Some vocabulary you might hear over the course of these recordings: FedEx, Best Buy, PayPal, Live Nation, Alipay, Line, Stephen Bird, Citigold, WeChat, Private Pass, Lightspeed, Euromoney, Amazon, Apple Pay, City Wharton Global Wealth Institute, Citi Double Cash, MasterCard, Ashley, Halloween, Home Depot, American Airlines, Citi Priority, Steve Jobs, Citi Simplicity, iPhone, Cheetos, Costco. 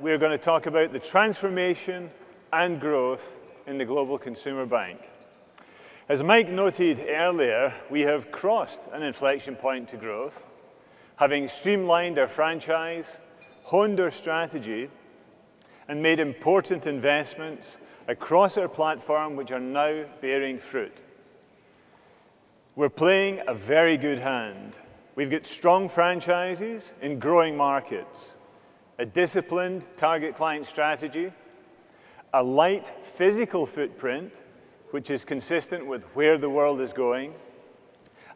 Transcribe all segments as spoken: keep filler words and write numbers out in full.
We're going to talk about the transformation and growth in the global consumer bank. As Mike noted earlier, we have crossed an inflection point to growth, having streamlined our franchise, honed our strategy, and made important investments across our platform which are now bearing fruit. We're playing a very good hand. We've got strong franchises in growing markets, a disciplined target client strategy, a light physical footprint, which is consistent with where the world is going,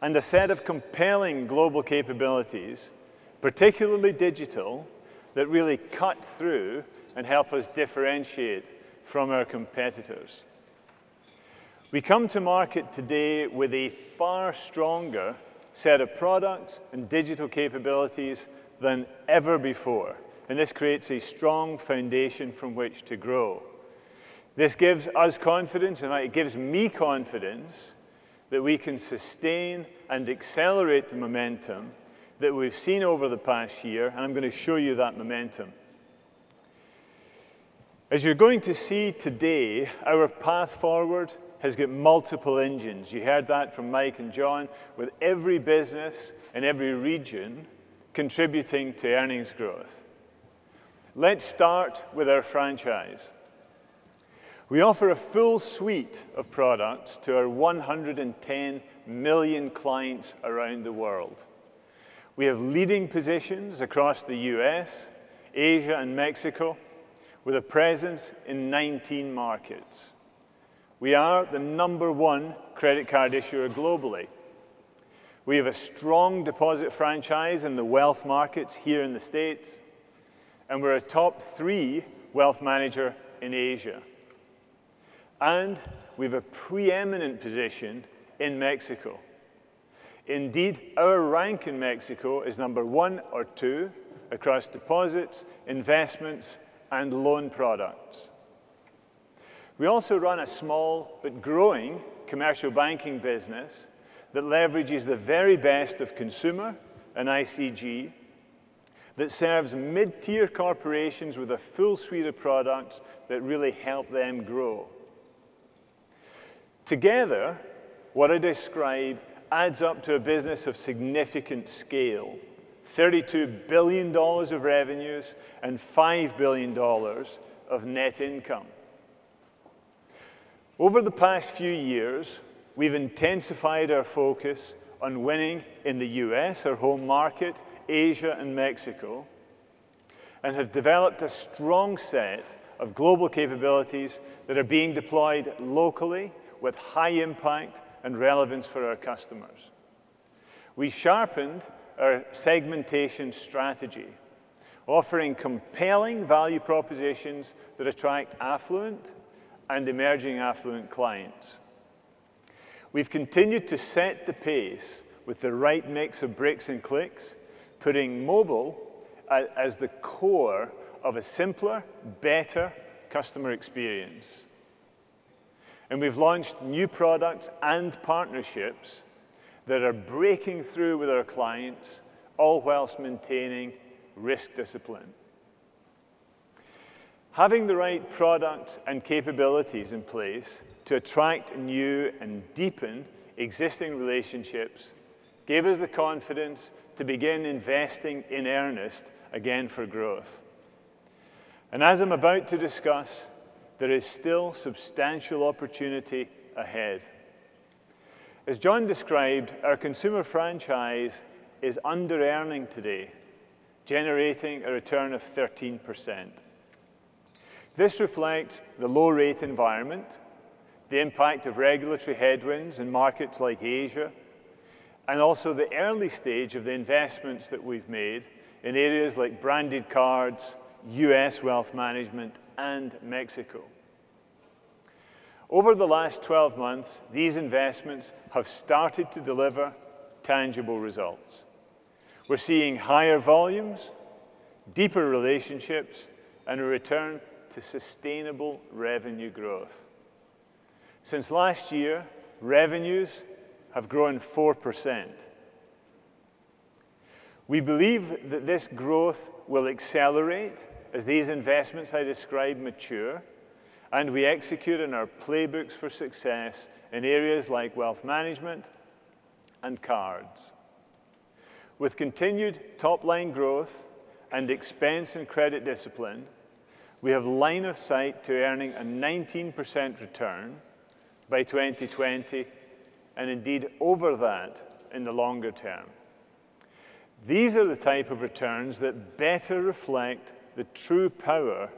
and a set of compelling global capabilities, particularly digital, that really cut through and help us differentiate from our competitors. We come to market today with a far stronger set of products and digital capabilities than ever before, and this creates a strong foundation from which to grow. This gives us confidence, and it gives me confidence, that we can sustain and accelerate the momentum that we've seen over the past year, and I'm going to show you that momentum. As you're going to see today, our path forward has got multiple engines. You heard that from Mike and John, with every business and every region contributing to earnings growth. Let's start with our franchise. We offer a full suite of products to our one hundred ten million clients around the world. We have leading positions across the U S, Asia, and Mexico, with a presence in nineteen markets. We are the number one credit card issuer globally. We have a strong deposit franchise in the wealth markets here in the States, and we're a top three wealth manager in Asia. And we have a preeminent position in Mexico. Indeed, our rank in Mexico is number one or two across deposits, investments, and loan products. We also run a small but growing commercial banking business that leverages the very best of consumer and I C G, that serves mid-tier corporations with a full suite of products that really help them grow. Together, what I describe adds up to a business of significant scale, thirty-two billion dollars of revenues and five billion dollars of net income. Over the past few years, we've intensified our focus on winning in the U S, our home market, Asia, and Mexico, and have developed a strong set of global capabilities that are being deployed locally with high impact and relevance for our customers. We sharpened our segmentation strategy, offering compelling value propositions that attract affluent and emerging affluent clients. We've continued to set the pace with the right mix of bricks and clicks, putting mobile as the core of a simpler, better customer experience. And we've launched new products and partnerships that are breaking through with our clients, all whilst maintaining risk discipline. Having the right products and capabilities in place to attract new and deepen existing relationships gave us the confidence to begin investing in earnest again for growth. And as I'm about to discuss, there is still substantial opportunity ahead. As John described, our consumer franchise is under-earning today, generating a return of thirteen percent. This reflects the low-rate environment, the impact of regulatory headwinds in markets like Asia, and also the early stage of the investments that we've made in areas like branded cards, U S wealth management, and Mexico. Over the last twelve months, these investments have started to deliver tangible results. We're seeing higher volumes, deeper relationships, and a return to sustainable revenue growth. Since last year, revenues have grown four percent. We believe that this growth will accelerate as these investments I describe mature, and we execute on our playbooks for success in areas like wealth management and cards. With continued top-line growth and expense and credit discipline, we have line of sight to earning a nineteen percent return by twenty twenty, and indeed over that in the longer term. These are the type of returns that better reflect the true power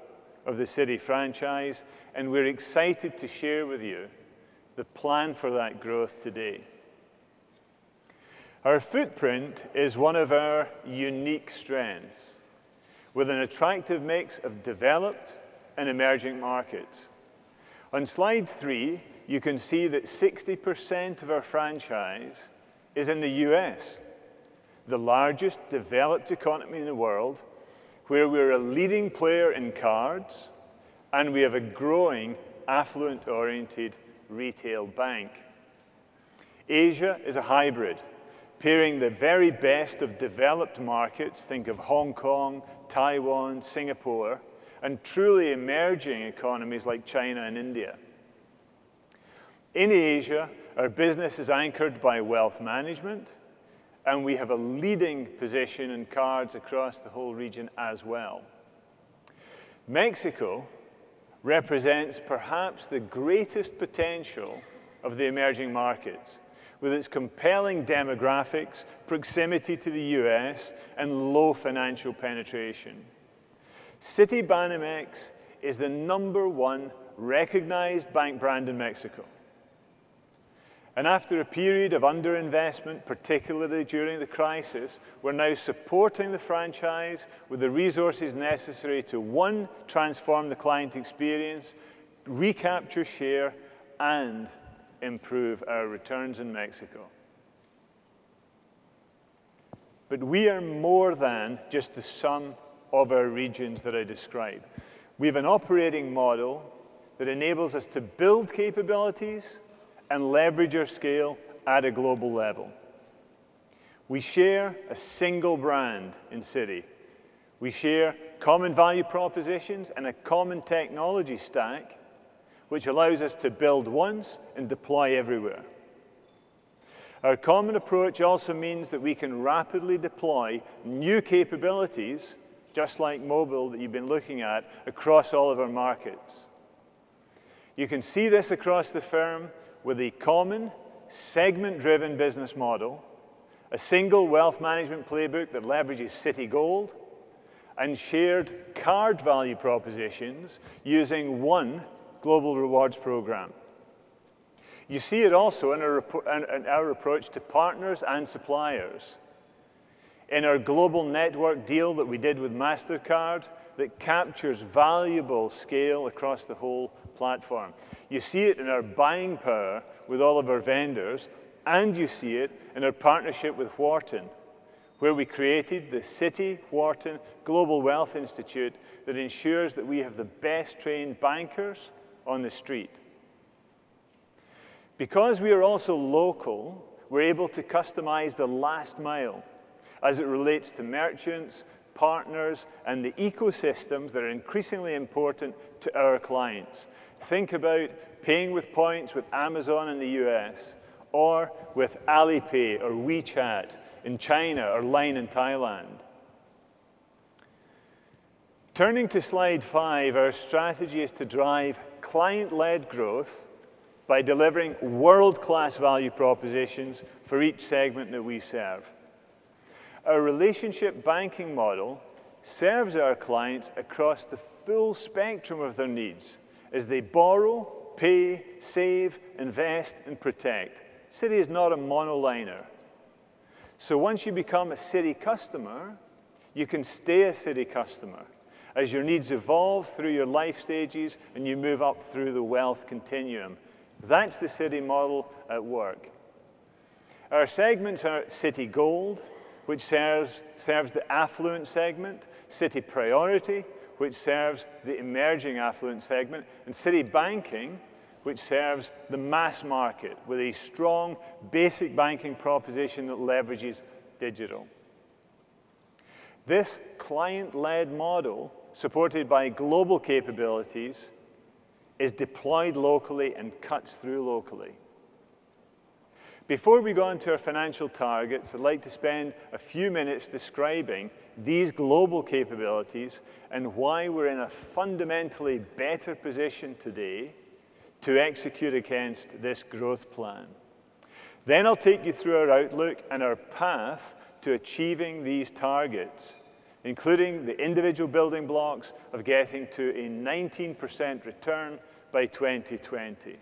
of the Citi franchise, and we're excited to share with you the plan for that growth today. Our footprint is one of our unique strengths, with an attractive mix of developed and emerging markets. On slide three, you can see that sixty percent of our franchise is in the U S, the largest developed economy in the world, where we're a leading player in cards, and we have a growing affluent-oriented retail bank. Asia is a hybrid, pairing the very best of developed markets, think of Hong Kong, Taiwan, Singapore, and truly emerging economies like China and India. In Asia, our business is anchored by wealth management, and we have a leading position in cards across the whole region as well. Mexico represents perhaps the greatest potential of the emerging markets, with its compelling demographics, proximity to the U S, and low financial penetration. Citibanamex is the number one recognized bank brand in Mexico. And after a period of underinvestment, particularly during the crisis, we're now supporting the franchise with the resources necessary to, one, transform the client experience, recapture share, and improve our returns in Mexico. But we are more than just the sum of our regions that I describe. We have an operating model that enables us to build capabilities and leverage our scale at a global level. We share a single brand in Citi. We share common value propositions and a common technology stack, which allows us to build once and deploy everywhere. Our common approach also means that we can rapidly deploy new capabilities, just like mobile that you've been looking at, across all of our markets. You can see this across the firm, with a common, segment-driven business model, a single wealth management playbook that leverages Citigold, and shared card value propositions using one global rewards program. You see it also in our, in our approach to partners and suppliers. In our global network deal that we did with MasterCard, that captures valuable scale across the whole platform. You see it in our buying power with all of our vendors, and you see it in our partnership with Wharton, where we created the City Wharton Global Wealth Institute that ensures that we have the best trained bankers on the street. Because we are also local, we're able to customize the last mile as it relates to merchants, partners, and the ecosystems that are increasingly important to our clients. Think about paying with points with Amazon in the U S, or with Alipay or WeChat in China, or Line in Thailand. Turning to slide five, our strategy is to drive client-led growth by delivering world-class value propositions for each segment that we serve. Our relationship banking model serves our clients across the full spectrum of their needs as they borrow, pay, save, invest, and protect. Citi is not a monoliner. So once you become a Citi customer, you can stay a Citi customer as your needs evolve through your life stages and you move up through the wealth continuum. That's the Citi model at work. Our segments are Citigold, which serves, serves the affluent segment, Citi Priority, which serves the emerging affluent segment, and Citi Banking, which serves the mass market with a strong basic banking proposition that leverages digital. This client-led model supported by global capabilities, is deployed locally and cuts through locally. Before we go on to our financial targets, I'd like to spend a few minutes describing these global capabilities and why we're in a fundamentally better position today to execute against this growth plan. Then I'll take you through our outlook and our path to achieving these targets, including the individual building blocks of getting to a nineteen percent return by twenty twenty.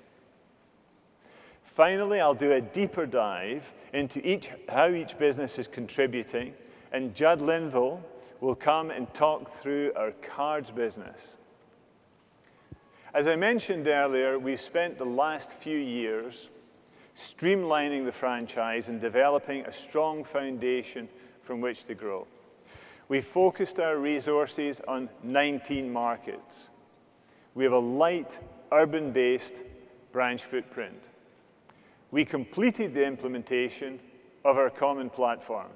Finally, I'll do a deeper dive into each, how each business is contributing, and Jud Linville will come and talk through our cards business. As I mentioned earlier, we've spent the last few years streamlining the franchise and developing a strong foundation from which to grow. We focused our resources on nineteen markets. We have a light, urban-based branch footprint. We completed the implementation of our common platform,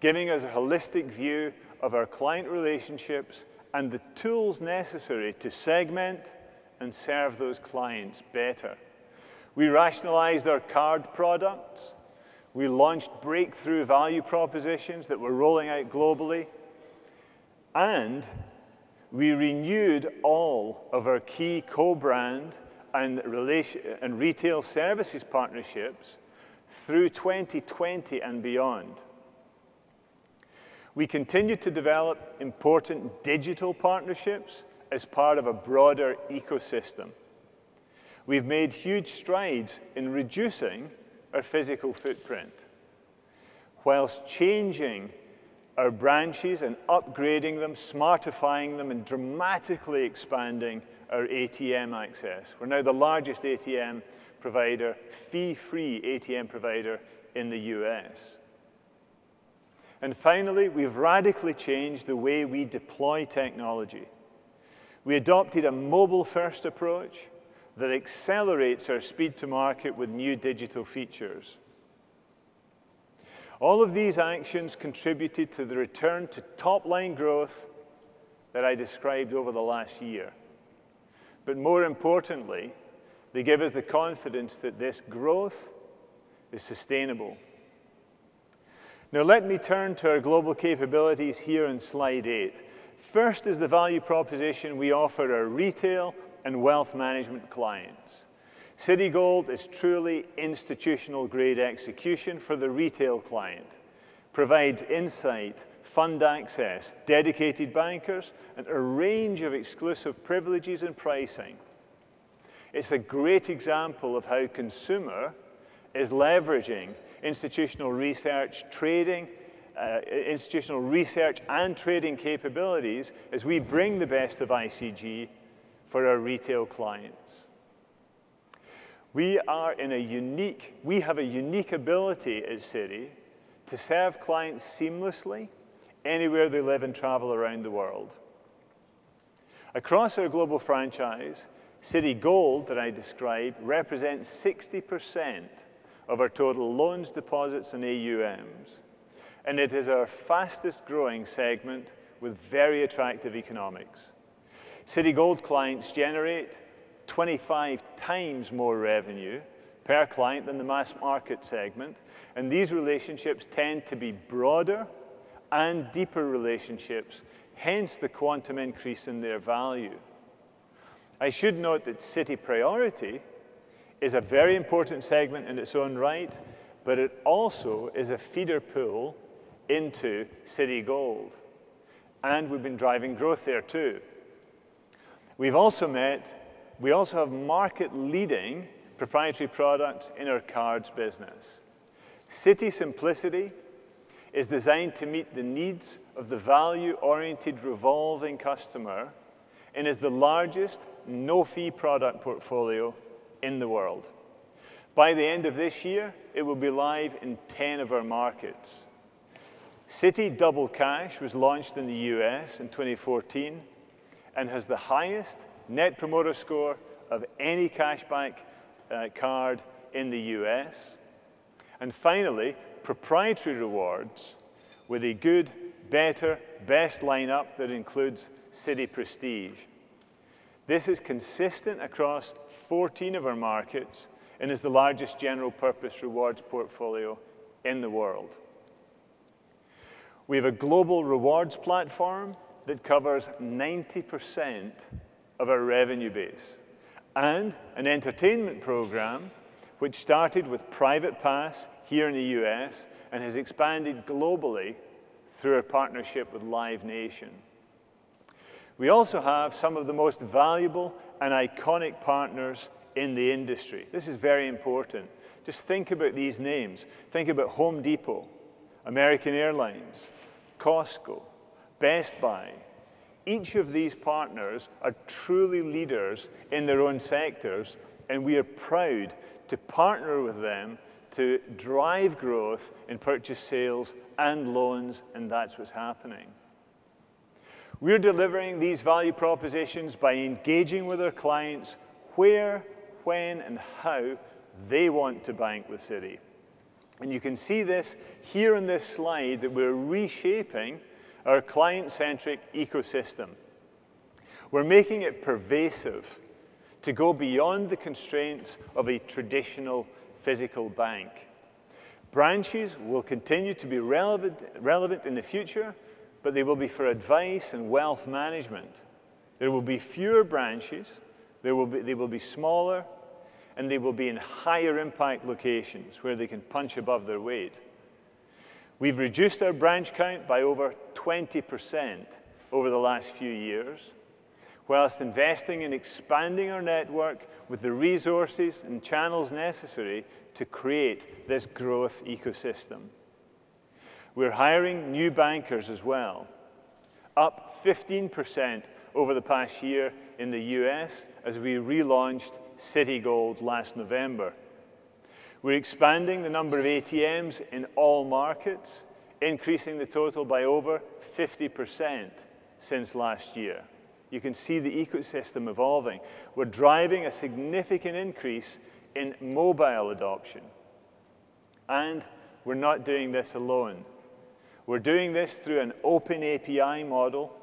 giving us a holistic view of our client relationships and the tools necessary to segment and serve those clients better. We rationalized our card products. We launched breakthrough value propositions that we're rolling out globally. And we renewed all of our key co-brand and, and retail services partnerships through twenty twenty and beyond. We continued to develop important digital partnerships as part of a broader ecosystem. We've made huge strides in reducing our physical footprint, whilst changing our branches and upgrading them, smartifying them, and dramatically expanding our A T M access. We're now the largest A T M provider, fee-free A T M provider in the U S. And finally, we've radically changed the way we deploy technology. We adopted a mobile-first approach that accelerates our speed to market with new digital features. All of these actions contributed to the return to top-line growth that I described over the last year. But more importantly, they give us the confidence that this growth is sustainable. Now let me turn to our global capabilities here in slide eight. First is the value proposition we offer our retail and wealth management clients. Citigold is truly institutional-grade execution for the retail client. Provides insight, fund access, dedicated bankers, and a range of exclusive privileges and pricing. It's a great example of how consumer is leveraging institutional research, trading, uh, institutional research and trading capabilities as we bring the best of I C G for our retail clients. We are in a unique, we have a unique ability at Citi to serve clients seamlessly anywhere they live and travel around the world. Across our global franchise, Citigold that I described represents sixty percent of our total loans, deposits, and A U Ms. And it is our fastest growing segment with very attractive economics. Citigold clients generate twenty-five times more revenue per client than the mass market segment, and these relationships tend to be broader and deeper relationships, hence the quantum increase in their value. I should note that Citi Priority is a very important segment in its own right, but it also is a feeder pool into Citigold, and we've been driving growth there too. We've also met, we also have market-leading proprietary products in our cards business. Citi Simplicity is designed to meet the needs of the value-oriented revolving customer and is the largest no-fee product portfolio in the world. By the end of this year, it will be live in ten of our markets. Citi Double Cash was launched in the U S in twenty fourteen and has the highest net promoter score of any cashback uh, card in the U S. And finally, proprietary rewards with a good, better, best lineup that includes Citi Prestige. This is consistent across fourteen of our markets and is the largest general purpose rewards portfolio in the world. We have a global rewards platform that covers ninety percent of our revenue base, and an entertainment program which started with Private Pass here in the U S and has expanded globally through our partnership with Live Nation. We also have some of the most valuable and iconic partners in the industry. This is very important. Just think about these names. Think about Home Depot, American Airlines, Costco, Best Buy. Each of these partners are truly leaders in their own sectors, and we are proud to partner with them to drive growth in purchase sales and loans, and that's what's happening. We're delivering these value propositions by engaging with our clients where, when, and how they want to bank with Citi. And you can see this here on this slide that we're reshaping our client-centric ecosystem. We're making it pervasive to go beyond the constraints of a traditional physical bank. Branches will continue to be relevant, relevant in the future, but they will be for advice and wealth management. There will be fewer branches, there will be, they will be smaller, and they will be in higher impact locations where they can punch above their weight. We've reduced our branch count by over twenty percent over the last few years, whilst investing in expanding our network with the resources and channels necessary to create this growth ecosystem. We're hiring new bankers as well, up fifteen percent over the past year in the U S as we relaunched Citigold last November. We're expanding the number of A T Ms in all markets, increasing the total by over fifty percent since last year. You can see the ecosystem evolving. We're driving a significant increase in mobile adoption. And we're not doing this alone. We're doing this through an open A P I model.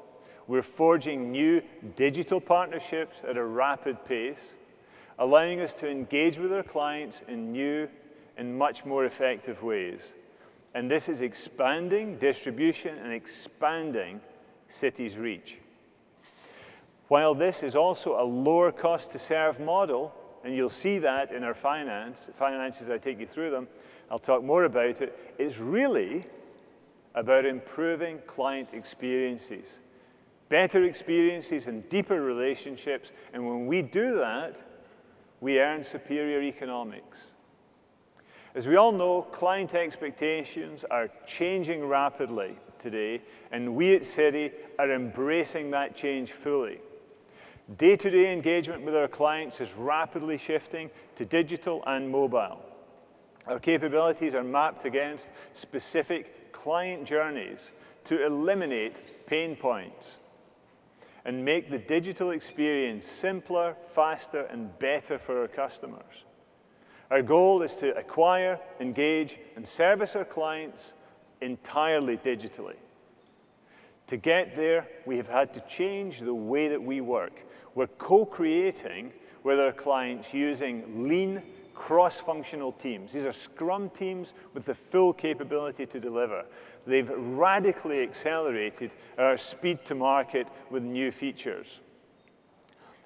We're forging new digital partnerships at a rapid pace, allowing us to engage with our clients in new and much more effective ways. And this is expanding distribution and expanding Citi's reach. While this is also a lower cost to serve model, and you'll see that in our finance, finances, I take you through them, I'll talk more about it, it's really about improving client experiences. Better experiences and deeper relationships, and when we do that, we earn superior economics. As we all know, client expectations are changing rapidly today, and we at Citi are embracing that change fully. Day-to-day engagement with our clients is rapidly shifting to digital and mobile. Our capabilities are mapped against specific client journeys to eliminate pain points and make the digital experience simpler, faster, and better for our customers. Our goal is to acquire, engage, and service our clients entirely digitally. To get there, we have had to change the way that we work. We're co-creating with our clients using lean, cross-functional teams. These are scrum teams with the full capability to deliver. They've radically accelerated our speed to market with new features.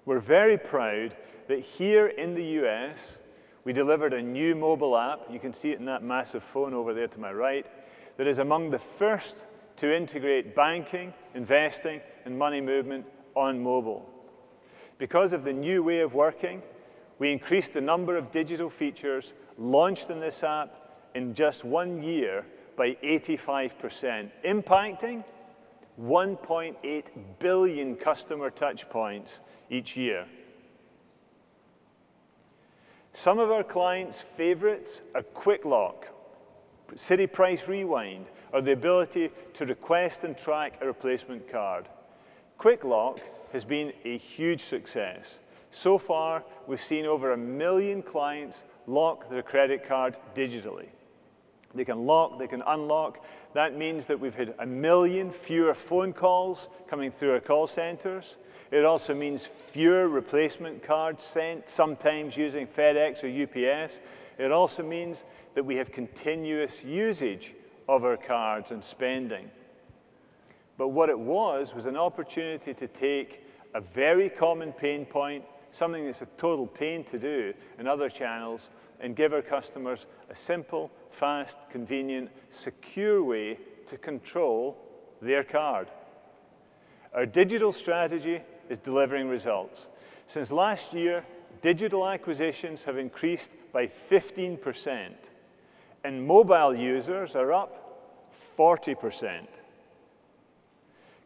We're very proud that here in the U S, we delivered a new mobile app, you can see it in that massive phone over there to my right, that is among the first to integrate banking, investing, and money movement on mobile. Because of the new way of working, we increased the number of digital features launched in this app in just one year by eighty-five percent, impacting one point eight billion customer touchpoints each year. Some of our clients' favorites are Quick Lock, Citi Price Rewind, or the ability to request and track a replacement card. Quick Lock has been a huge success. So far, we've seen over a million clients lock their credit card digitally. They can lock, they can unlock. That means that we've had a million fewer phone calls coming through our call centers. It also means fewer replacement cards sent, sometimes using FedEx or U P S. It also means that we have continuous usage of our cards and spending. But what it was was an opportunity to take a very common pain point, something that's a total pain to do in other channels, and give our customers a simple, fast, convenient, secure way to control their card. Our digital strategy is delivering results. Since last year, digital acquisitions have increased by fifteen percent, and mobile users are up forty percent.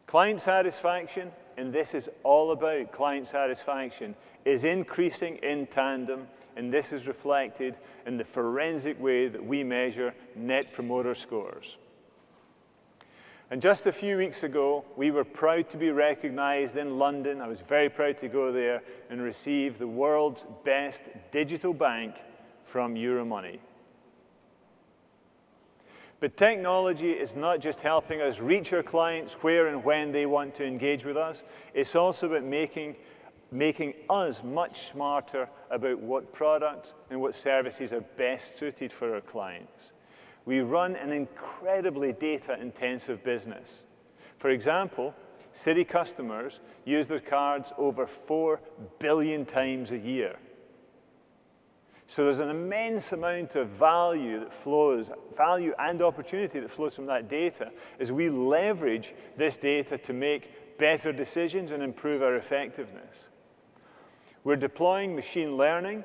Client satisfaction, and this is all about client satisfaction, is increasing in tandem, and this is reflected in the forensic way that we measure net promoter scores. And just a few weeks ago, we were proud to be recognized in London. I was very proud to go there and receive the world's best digital bank from Euromoney. But technology is not just helping us reach our clients where and when they want to engage with us. It's also about making, making us much smarter about what products and what services are best suited for our clients. We run an incredibly data-intensive business. For example, Citi customers use their cards over four billion times a year. So there's an immense amount of value that flows, value and opportunity that flows from that data as we leverage this data to make better decisions and improve our effectiveness. We're deploying machine learning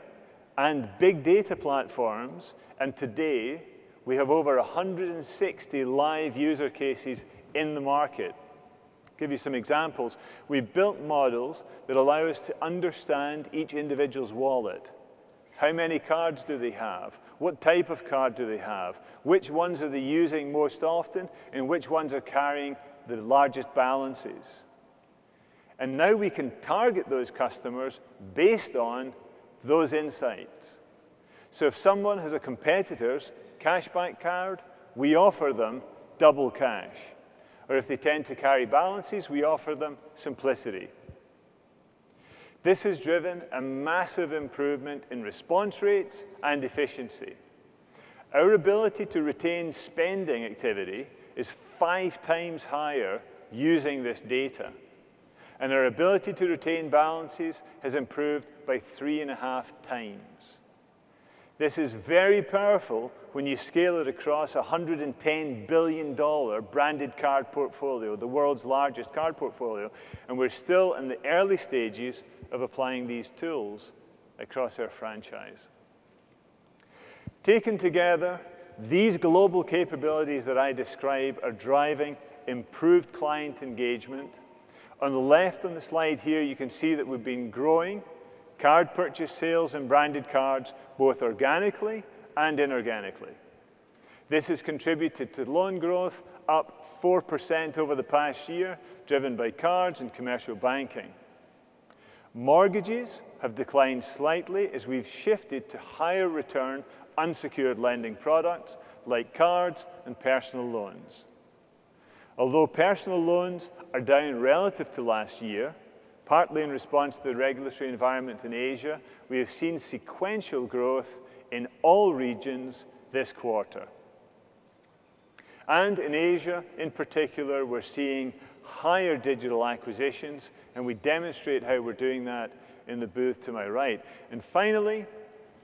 and big data platforms, and today we have over one hundred sixty live user cases in the market. I'll give you some examples. We built models that allow us to understand each individual's wallet. How many cards do they have? What type of card do they have? Which ones are they using most often? And which ones are carrying the largest balances? And now we can target those customers based on those insights. So if someone has a competitor's cashback card, we offer them double cash. Or if they tend to carry balances, we offer them simplicity. This has driven a massive improvement in response rates and efficiency. Our ability to retain spending activity is five times higher using this data. And our ability to retain balances has improved by three and a half times. This is very powerful when you scale it across a one hundred ten billion dollar branded card portfolio, the world's largest card portfolio, and we're still in the early stages of applying these tools across our franchise. Taken together, these global capabilities that I describe are driving improved client engagement. On the left on the slide here, you can see that we've been growing card purchase sales and branded cards, both organically and inorganically. This has contributed to loan growth, up four percent over the past year, driven by cards and commercial banking. Mortgages have declined slightly as we've shifted to higher return unsecured lending products like cards and personal loans. Although personal loans are down relative to last year, partly in response to the regulatory environment in Asia, we have seen sequential growth in all regions this quarter. And in Asia, in particular, we're seeing higher digital acquisitions, and we demonstrate how we're doing that in the booth to my right. And finally,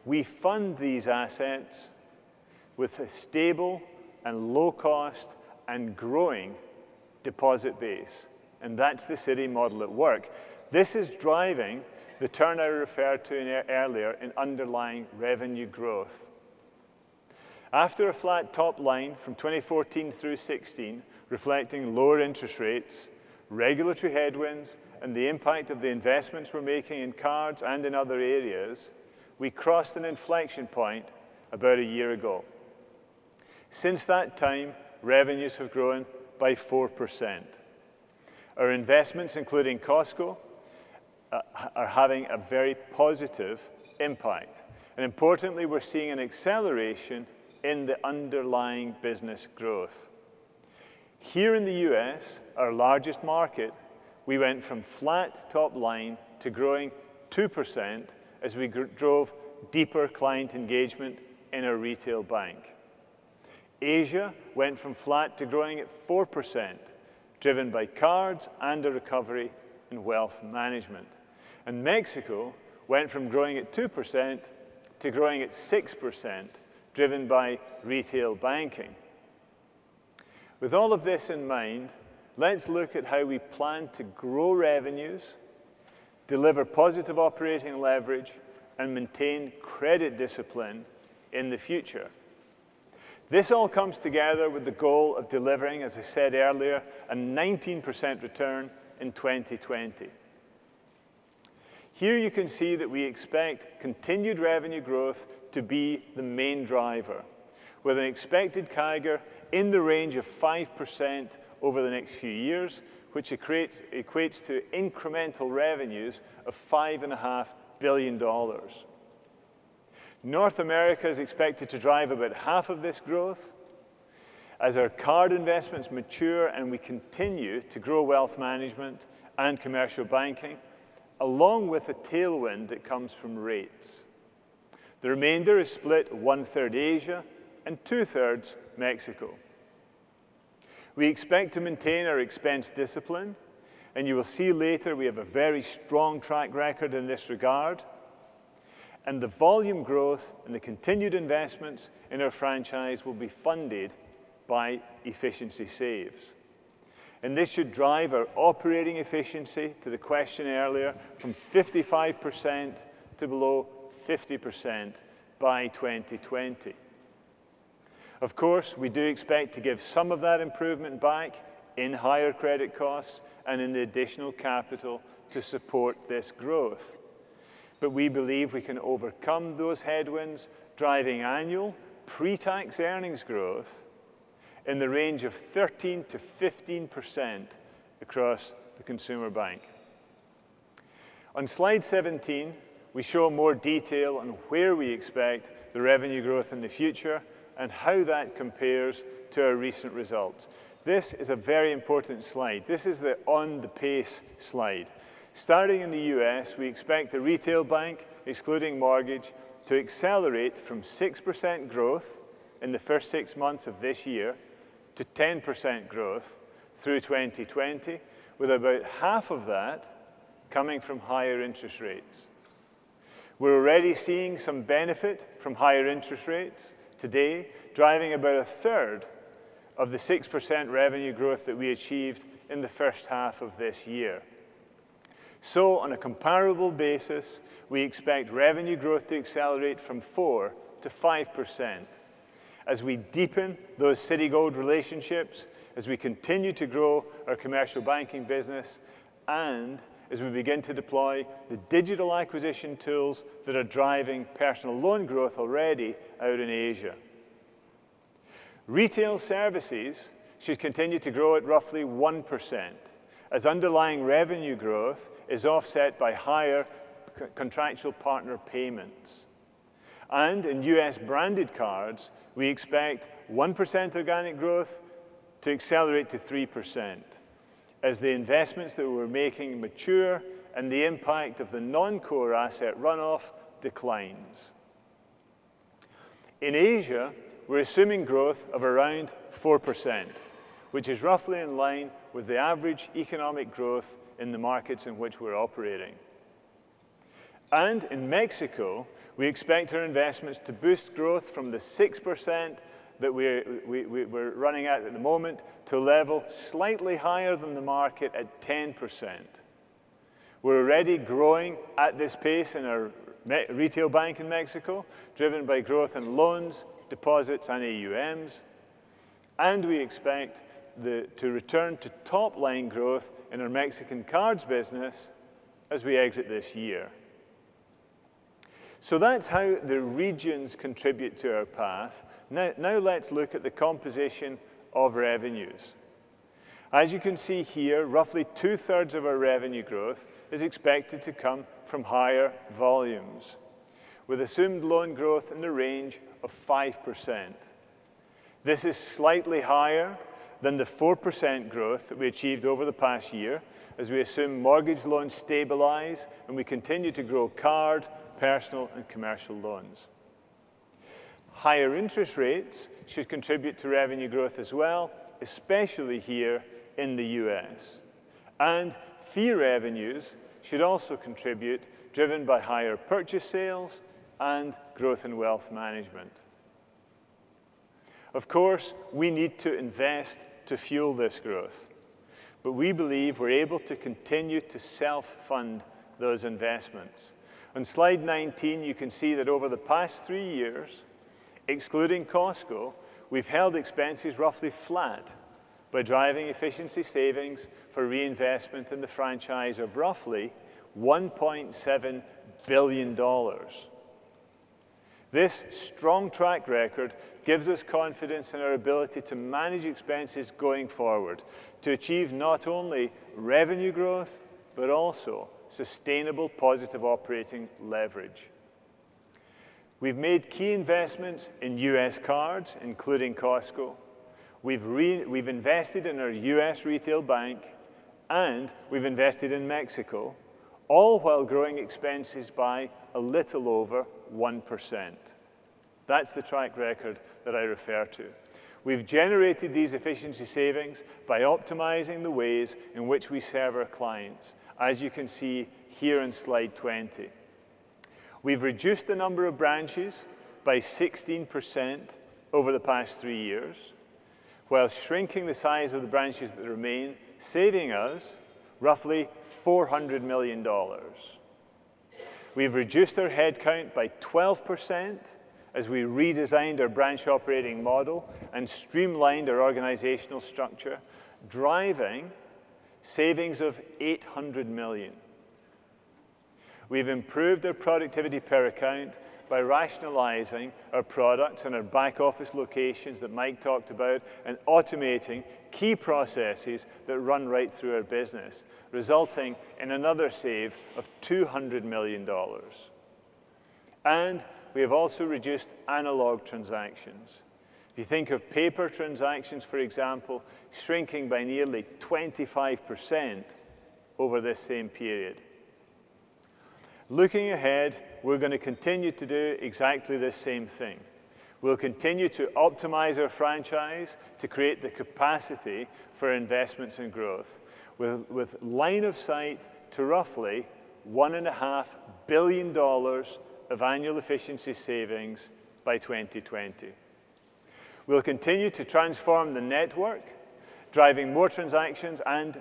we fund these assets with a stable and low-cost and growing deposit base. And that's the Citi model at work. This is driving the turn I referred to earlier in underlying revenue growth. After a flat top line from twenty fourteen through sixteen, reflecting lower interest rates, regulatory headwinds, and the impact of the investments we're making in cards and in other areas, we crossed an inflection point about a year ago. Since that time, revenues have grown by four percent. Our investments, including Costco, uh, are having a very positive impact. And importantly, we're seeing an acceleration in the underlying business growth. Here in the U S, our largest market, we went from flat top line to growing two percent as we drove deeper client engagement in our retail bank. Asia went from flat to growing at four percent, driven by cards and a recovery in wealth management. And Mexico went from growing at two percent to growing at six percent, driven by retail banking. With all of this in mind, let's look at how we plan to grow revenues, deliver positive operating leverage, and maintain credit discipline in the future. This all comes together with the goal of delivering, as I said earlier, a nineteen percent return in twenty twenty. Here you can see that we expect continued revenue growth to be the main driver, with an expected C A G R in the range of five percent over the next few years, which equates, equates to incremental revenues of five point five billion dollars. North America is expected to drive about half of this growth. As our card investments mature and we continue to grow wealth management and commercial banking, along with the tailwind that comes from rates. The remainder is split one-third Asia and two-thirds Mexico. We expect to maintain our expense discipline, and you will see later we have a very strong track record in this regard. And the volume growth and the continued investments in our franchise will be funded by efficiency saves. And this should drive our operating efficiency, to the question earlier, from fifty-five percent to below fifty percent by twenty twenty. Of course, we do expect to give some of that improvement back in higher credit costs and in the additional capital to support this growth. But we believe we can overcome those headwinds, driving annual pre-tax earnings growth in the range of thirteen to fifteen percent across the consumer bank. On slide seventeen, we show more detail on where we expect the revenue growth in the future and how that compares to our recent results. This is a very important slide. This is the on the pace slide. Starting in the U S, we expect the retail bank, excluding mortgage, to accelerate from six percent growth in the first six months of this year to ten percent growth through twenty twenty, with about half of that coming from higher interest rates. We're already seeing some benefit from higher interest rates today, driving about a third of the six percent revenue growth that we achieved in the first half of this year. So on a comparable basis, we expect revenue growth to accelerate from four to five percent. As we deepen those Citigold relationships, as we continue to grow our commercial banking business, and as we begin to deploy the digital acquisition tools that are driving personal loan growth already out in Asia. Retail services should continue to grow at roughly one percent, as underlying revenue growth is offset by higher contractual partner payments. And in U S branded cards, we expect one percent organic growth to accelerate to three percent as the investments that we're making mature and the impact of the non-core asset runoff declines. In Asia, we're assuming growth of around four percent, which is roughly in line with the average economic growth in the markets in which we're operating. And in Mexico, we expect our investments to boost growth from the six percent that we're, we, we're running at at the moment to a level slightly higher than the market at ten percent. We're already growing at this pace in our retail bank in Mexico, driven by growth in loans, deposits, and A U Ms. And we expect the, to return to top-line growth in our Mexican cards business as we exit this year. So that's how the regions contribute to our path. Now, now let's look at the composition of revenues. As you can see here, roughly two-thirds of our revenue growth is expected to come from higher volumes, with assumed loan growth in the range of five percent. This is slightly higher than the four percent growth that we achieved over the past year, as we assume mortgage loans stabilize and we continue to grow card, personal and commercial loans. Higher interest rates should contribute to revenue growth as well, especially here in the U S. And fee revenues should also contribute, driven by higher purchase sales and growth in wealth management. Of course, we need to invest to fuel this growth, but we believe we're able to continue to self-fund those investments. On slide nineteen, you can see that over the past three years, excluding Costco, we've held expenses roughly flat by driving efficiency savings for reinvestment in the franchise of roughly one point seven billion dollars. This strong track record gives us confidence in our ability to manage expenses going forward, to achieve not only revenue growth, but also sustainable positive operating leverage. We've made key investments in U S cards, including Costco. We've, re we've invested in our U S retail bank, and we've invested in Mexico, all while growing expenses by a little over one percent. That's the track record that I refer to. We've generated these efficiency savings by optimizing the ways in which we serve our clients, as you can see here in slide twenty. We've reduced the number of branches by sixteen percent over the past three years, while shrinking the size of the branches that remain, saving us roughly four hundred million dollars. We've reduced our headcount by twelve percent as we redesigned our branch operating model and streamlined our organizational structure, driving savings of eight hundred million dollars. We've improved our productivity per account by rationalizing our products and our back office locations that Mike talked about and automating key processes that run right through our business, resulting in another save of two hundred million dollars. And we have also reduced analog transactions. If you think of paper transactions, for example, shrinking by nearly twenty-five percent over this same period. Looking ahead, we're going to continue to do exactly this same thing. We'll continue to optimize our franchise to create the capacity for investments and growth, with, with line of sight to roughly one point five billion dollars of annual efficiency savings by twenty twenty. We'll continue to transform the network, driving more transactions and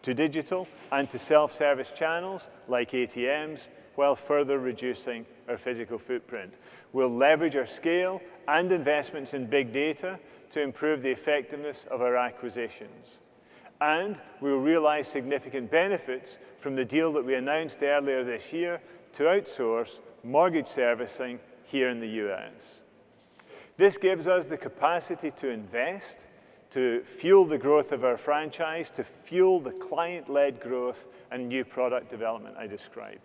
to digital and to self-service channels like A T Ms, while further reducing our physical footprint. We'll leverage our scale and investments in big data to improve the effectiveness of our acquisitions. And we'll realize significant benefits from the deal that we announced earlier this year to outsource mortgage servicing here in the U S. This gives us the capacity to invest, to fuel the growth of our franchise, to fuel the client-led growth and new product development I described.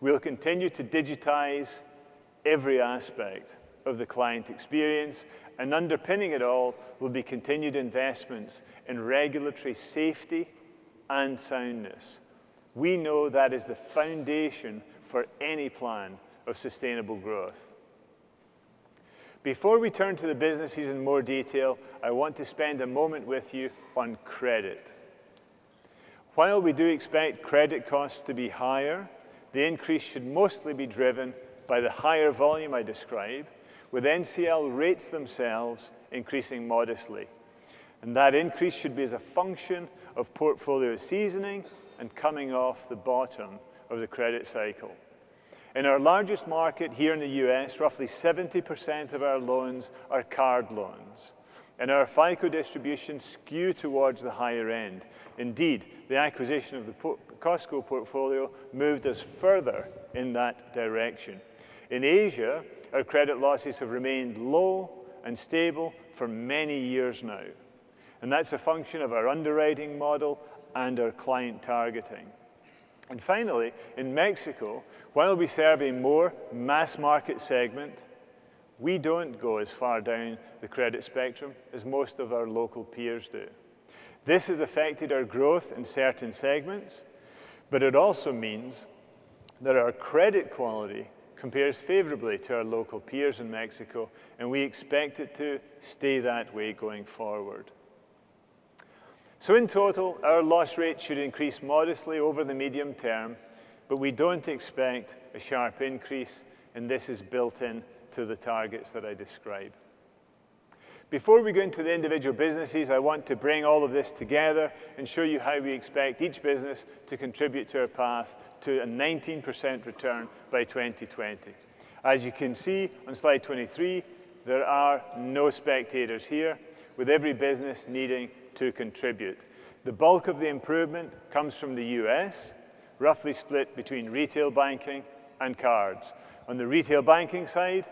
We'll continue to digitize every aspect of the client experience, and underpinning it all will be continued investments in regulatory safety and soundness. We know that is the foundation for any plan of sustainable growth. Before we turn to the businesses in more detail, I want to spend a moment with you on credit. While we do expect credit costs to be higher, the increase should mostly be driven by the higher volume I describe, with N C L rates themselves increasing modestly. And that increase should be as a function of portfolio seasoning and coming off the bottom of the credit cycle. In our largest market here in the U S, roughly seventy percent of our loans are card loans, and our FICO distributions skew towards the higher end. Indeed, the acquisition of the Costco portfolio moved us further in that direction. In Asia, our credit losses have remained low and stable for many years now, and that's a function of our underwriting model and our client targeting. And finally, in Mexico, while we serve a more mass market segment, We don't go as far down the credit spectrum as most of our local peers do. This has affected our growth in certain segments, but it also means that our credit quality compares favorably to our local peers in Mexico, and we expect it to stay that way going forward. So in total, our loss rate should increase modestly over the medium term, but we don't expect a sharp increase, and this is built in to the targets that I describe. Before we go into the individual businesses, I want to bring all of this together and show you how we expect each business to contribute to our path to a nineteen percent return by twenty twenty. As you can see on slide twenty-three, there are no spectators here, with every business needing to contribute. The bulk of the improvement comes from the U S, roughly split between retail banking and cards. On the retail banking side,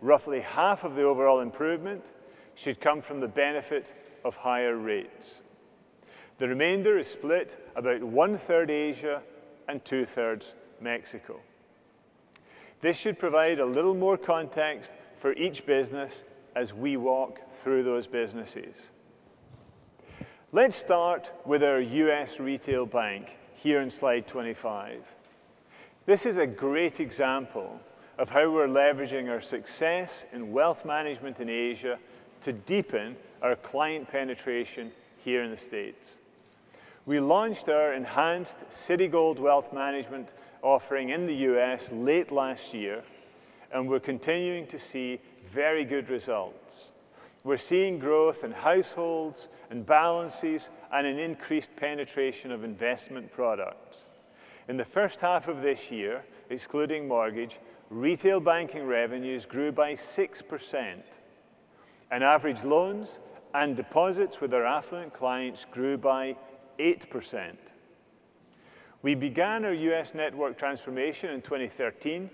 roughly half of the overall improvement should come from the benefit of higher rates. The remainder is split about one-third Asia and two-thirds Mexico. This should provide a little more context for each business as we walk through those businesses. Let's start with our U S retail bank here in slide twenty-five. This is a great example of how we're leveraging our success in wealth management in Asia to deepen our client penetration here in the States. We launched our enhanced Citigold wealth management offering in the U S late last year, and we're continuing to see very good results. We're seeing growth in households and balances and an increased penetration of investment products. In the first half of this year, excluding mortgage, retail banking revenues grew by six percent. And average loans and deposits with our affluent clients grew by eight percent. We began our U S network transformation in twenty thirteen,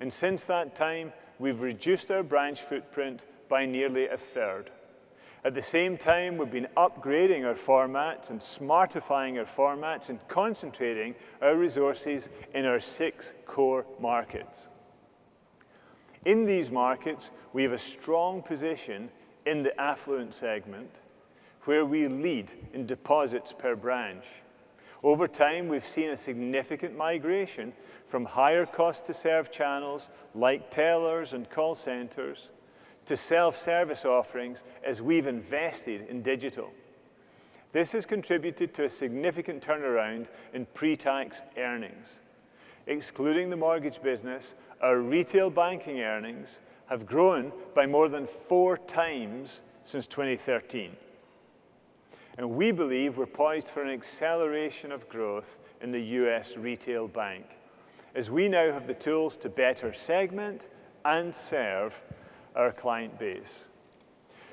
and since that time, we've reduced our branch footprint by nearly a third. At the same time, we've been upgrading our formats and smartifying our formats and concentrating our resources in our six core markets. In these markets, we have a strong position in the affluent segment, where we lead in deposits per branch. Over time, we've seen a significant migration from higher cost to serve channels like tellers and call centers to self-service offerings as we've invested in digital. This has contributed to a significant turnaround in pre-tax earnings. Excluding the mortgage business, our retail banking earnings have grown by more than four times since twenty thirteen. And we believe we're poised for an acceleration of growth in the U S retail bank, as we now have the tools to better segment and serve our client base.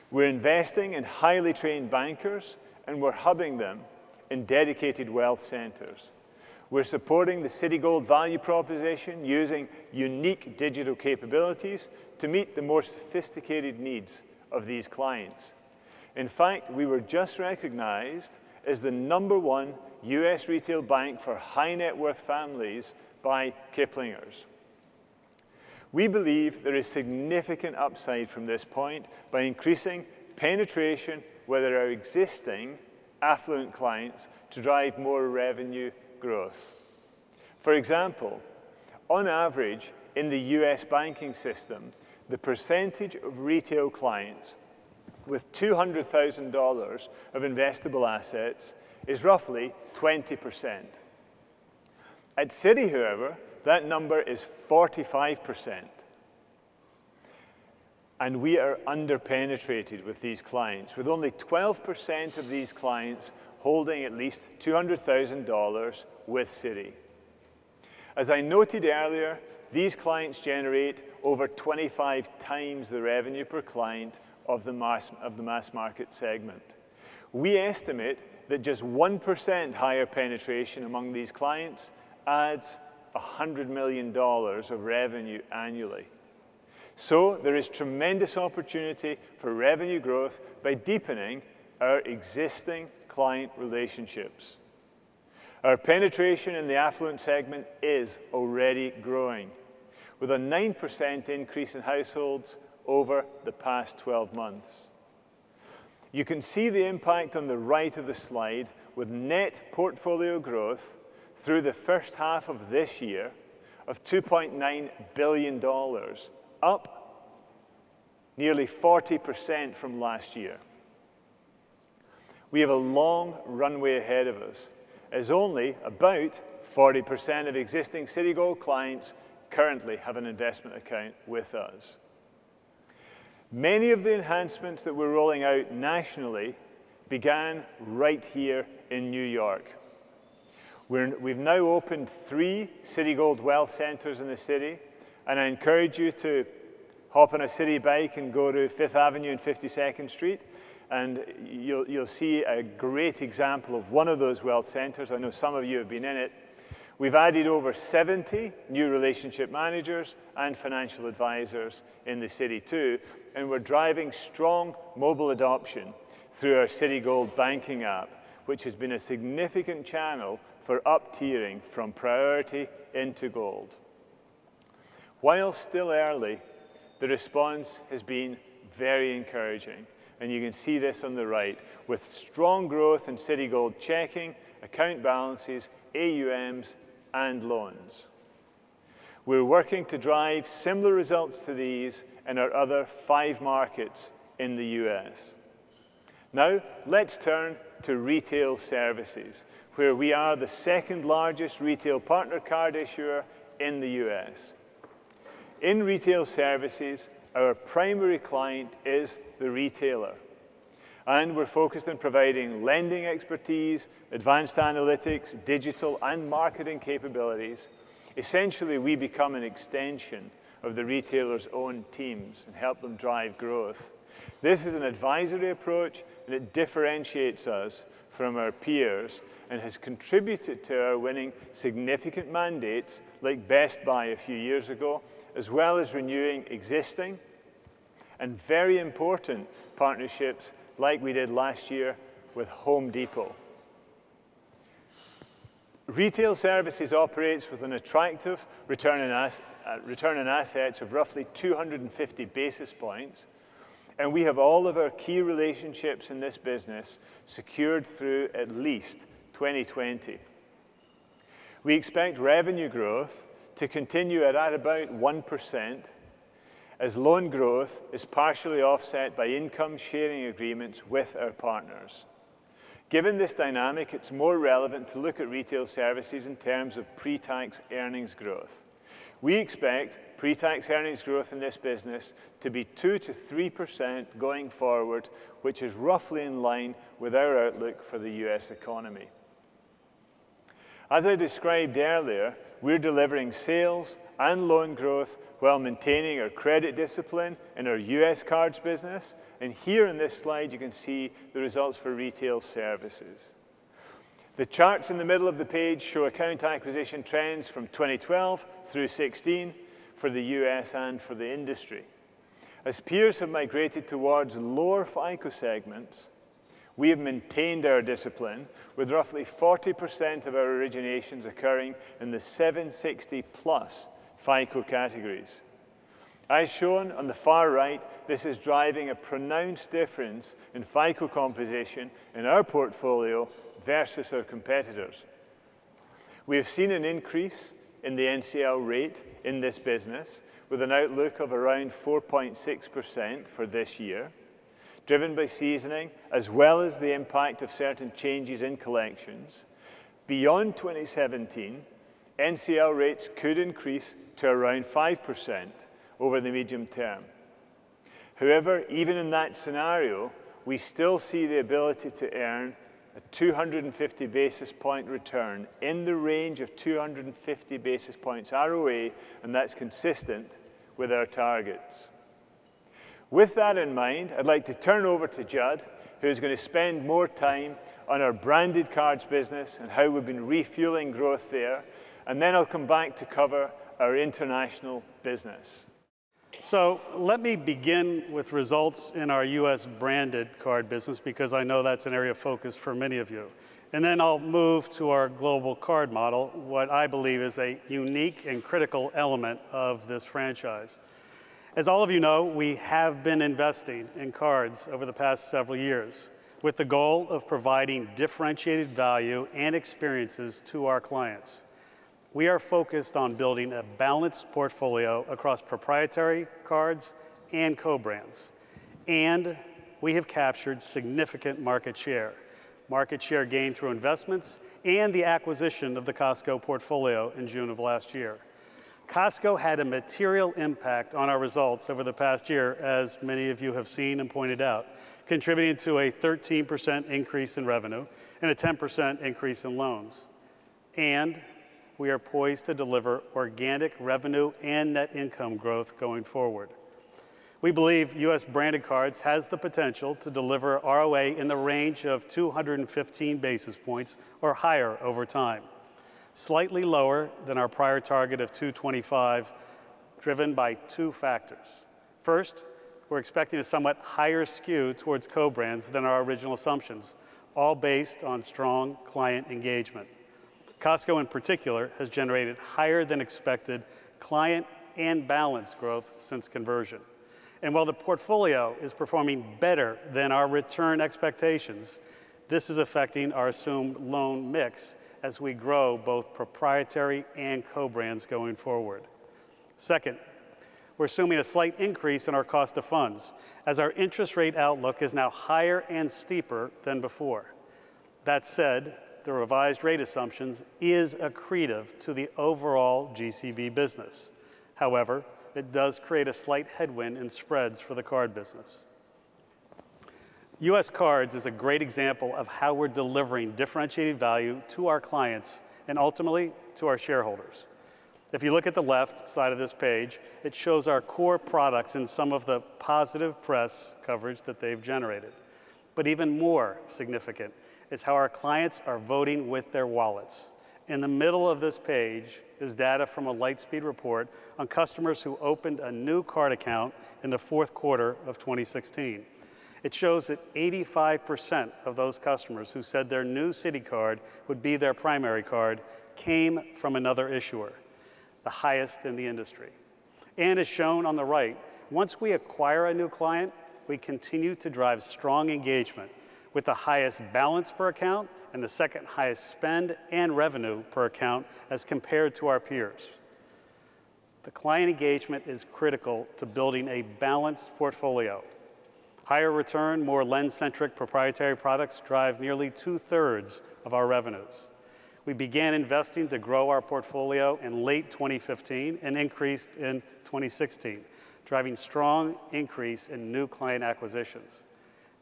We're investing in highly trained bankers, and we're hubbing them in dedicated wealth centers. We're supporting the Citigold value proposition using unique digital capabilities to meet the more sophisticated needs of these clients. In fact, we were just recognized as the number one U S retail bank for high net worth families by Kiplinger's. We believe there is significant upside from this point by increasing penetration with our existing affluent clients to drive more revenue growth. For example, on average in the U S banking system, the percentage of retail clients with two hundred thousand dollars of investable assets is roughly twenty percent. At Citi, however, that number is forty-five percent. And we are underpenetrated with these clients, with only twelve percent of these clients holding at least two hundred thousand dollars with Citi. As I noted earlier, these clients generate over twenty-five times the revenue per client of the mass, of the mass market segment. We estimate that just one percent higher penetration among these clients adds one hundred million dollars of revenue annually. So there is tremendous opportunity for revenue growth by deepening our existing client relationships. Our penetration in the affluent segment is already growing, with a nine percent increase in households over the past twelve months. You can see the impact on the right of the slide with net portfolio growth through the first half of this year of two point nine billion dollars, up nearly forty percent from last year. We have a long runway ahead of us, as only about forty percent of existing Citigold clients currently have an investment account with us. Many of the enhancements that we're rolling out nationally began right here in New York. We're, we've now opened three Citigold Wealth Centers in the city, and I encourage you to hop on a city bike and go to Fifth Avenue and fifty-second Street, and you'll, you'll see a great example of one of those wealth centers. I know some of you have been in it. We've added over seventy new relationship managers and financial advisors in the city too, and we're driving strong mobile adoption through our Citigold banking app, which has been a significant channel for up-tiering from priority into gold. While still early, the response has been very encouraging, and you can see this on the right, with strong growth in Citigold checking, account balances, A U Ms, and loans. We're working to drive similar results to these in our other five markets in the U S. Now, let's turn to retail services, where we are the second largest retail partner card issuer in the U S. In retail services, our primary client is the retailer, and we're focused on providing lending expertise, advanced analytics, digital and marketing capabilities. Essentially, we become an extension of the retailer's own teams and help them drive growth. This is an advisory approach, and it differentiates us from our peers and has contributed to our winning significant mandates like Best Buy a few years ago, as well as renewing existing and very important partnerships like we did last year with Home Depot. Retail services operates with an attractive return on, as, uh, return on assets of roughly two hundred fifty basis points, and we have all of our key relationships in this business secured through at least twenty twenty. We expect revenue growth to continue at about one percent, as loan growth is partially offset by income sharing agreements with our partners. Given this dynamic, it's more relevant to look at retail services in terms of pre-tax earnings growth. We expect pre-tax earnings growth in this business to be two to three percent going forward, which is roughly in line with our outlook for the U S economy. As I described earlier, we're delivering sales and loan growth while maintaining our credit discipline in our U S cards business. And here in this slide, you can see the results for retail services. The charts in the middle of the page show account acquisition trends from twenty twelve through sixteen for the U S and for the industry. As peers have migrated towards lower FICO segments, we have maintained our discipline, with roughly forty percent of our originations occurring in the seven sixty plus FICO categories. As shown on the far right, this is driving a pronounced difference in FICO composition in our portfolio versus our competitors. We have seen an increase in the N C L rate in this business, with an outlook of around four point six percent for this year, driven by seasoning, as well as the impact of certain changes in collections. Beyond twenty seventeen, N C L rates could increase to around five percent over the medium term. However, even in that scenario, we still see the ability to earn a two hundred fifty basis point return in the range of two hundred fifty basis points R O A, and that's consistent with our targets. With that in mind, I'd like to turn over to Jud, who's going to spend more time on our branded cards business and how we've been refueling growth there, and then I'll come back to cover our international business. So let me begin with results in our U S branded card business, because I know that's an area of focus for many of you. And then I'll move to our global card model, what I believe is a unique and critical element of this franchise. As all of you know, we have been investing in cards over the past several years with the goal of providing differentiated value and experiences to our clients. We are focused on building a balanced portfolio across proprietary cards and co-brands. And we have captured significant market share, market share gained through investments and the acquisition of the Costco portfolio in June of last year. Costco had a material impact on our results over the past year, as many of you have seen and pointed out, contributing to a thirteen percent increase in revenue and a ten percent increase in loans. And we are poised to deliver organic revenue and net income growth going forward. We believe U S branded cards has the potential to deliver R O A in the range of two hundred fifteen basis points or higher over time, slightly lower than our prior target of two twenty-five, driven by two factors. First, we're expecting a somewhat higher skew towards co-brands than our original assumptions, all based on strong client engagement. Costco in particular has generated higher than expected client and balance growth since conversion. And while the portfolio is performing better than our return expectations, this is affecting our assumed loan mix as we grow both proprietary and co-brands going forward. Second, we're assuming a slight increase in our cost of funds as our interest rate outlook is now higher and steeper than before. That said, the revised rate assumptions is accretive to the overall G C B business. However, it does create a slight headwind in spreads for the card business. U S cards is a great example of how we're delivering differentiated value to our clients and ultimately to our shareholders. If you look at the left side of this page, it shows our core products and some of the positive press coverage that they've generated. But even more significant is how our clients are voting with their wallets. In the middle of this page is data from a Lightspeed report on customers who opened a new card account in the fourth quarter of twenty sixteen. It shows that eighty-five percent of those customers who said their new Citi card would be their primary card came from another issuer, the highest in the industry. And as shown on the right, once we acquire a new client, we continue to drive strong engagement with the highest balance per account and the second highest spend and revenue per account as compared to our peers. The client engagement is critical to building a balanced portfolio. Higher return, more lens-centric proprietary products drive nearly two-thirds of our revenues. We began investing to grow our portfolio in late twenty fifteen and increased in twenty sixteen, driving strong increase in new client acquisitions.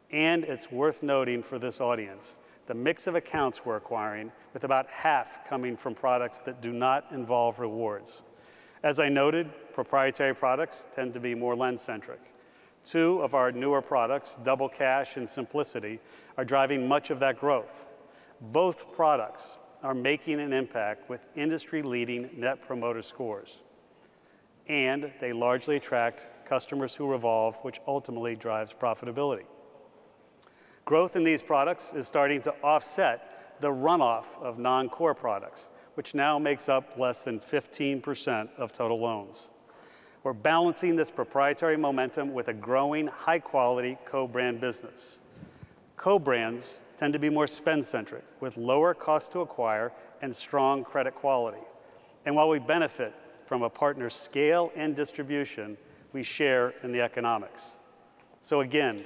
And it's worth noting for this audience, the mix of accounts we're acquiring, with about half coming from products that do not involve rewards. As I noted, proprietary products tend to be more lens-centric. Two of our newer products, Double Cash and Simplicity, are driving much of that growth. Both products are making an impact with industry-leading net promoter scores. And they largely attract customers who revolve, which ultimately drives profitability. Growth in these products is starting to offset the runoff of non-core products, which now makes up less than fifteen percent of total loans. We're balancing this proprietary momentum with a growing, high-quality co-brand business. Co-brands tend to be more spend-centric, with lower cost to acquire and strong credit quality. And while we benefit from a partner's scale and distribution, we share in the economics. So again,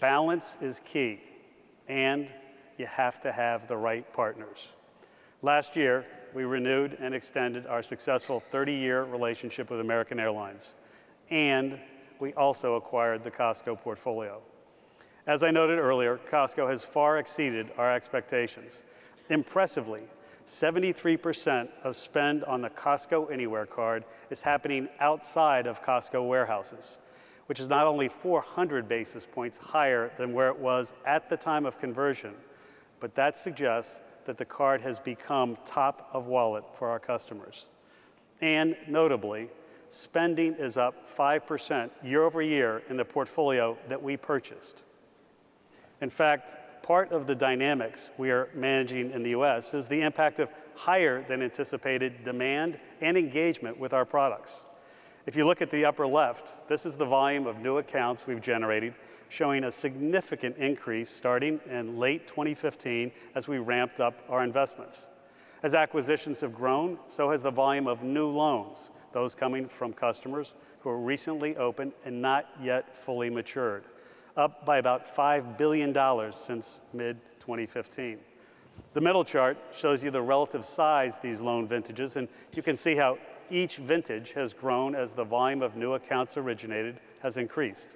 balance is key, and you have to have the right partners. Last year, we renewed and extended our successful thirty-year relationship with American Airlines, and we also acquired the Costco portfolio. As I noted earlier, Costco has far exceeded our expectations. Impressively, seventy-three percent of spend on the Costco Anywhere card is happening outside of Costco warehouses, which is not only four hundred basis points higher than where it was at the time of conversion, but that suggests that the card has become top of wallet for our customers. And notably, spending is up five percent year over year in the portfolio that we purchased. In fact, part of the dynamics we are managing in the U S is the impact of higher than anticipated demand and engagement with our products. If you look at the upper left, this is the volume of new accounts we've generated, showing a significant increase starting in late twenty fifteen as we ramped up our investments. As acquisitions have grown, so has the volume of new loans, those coming from customers who are recently opened and not yet fully matured, up by about five billion dollars since mid twenty fifteen. The middle chart shows you the relative size of these loan vintages, and you can see how each vintage has grown as the volume of new accounts originated has increased.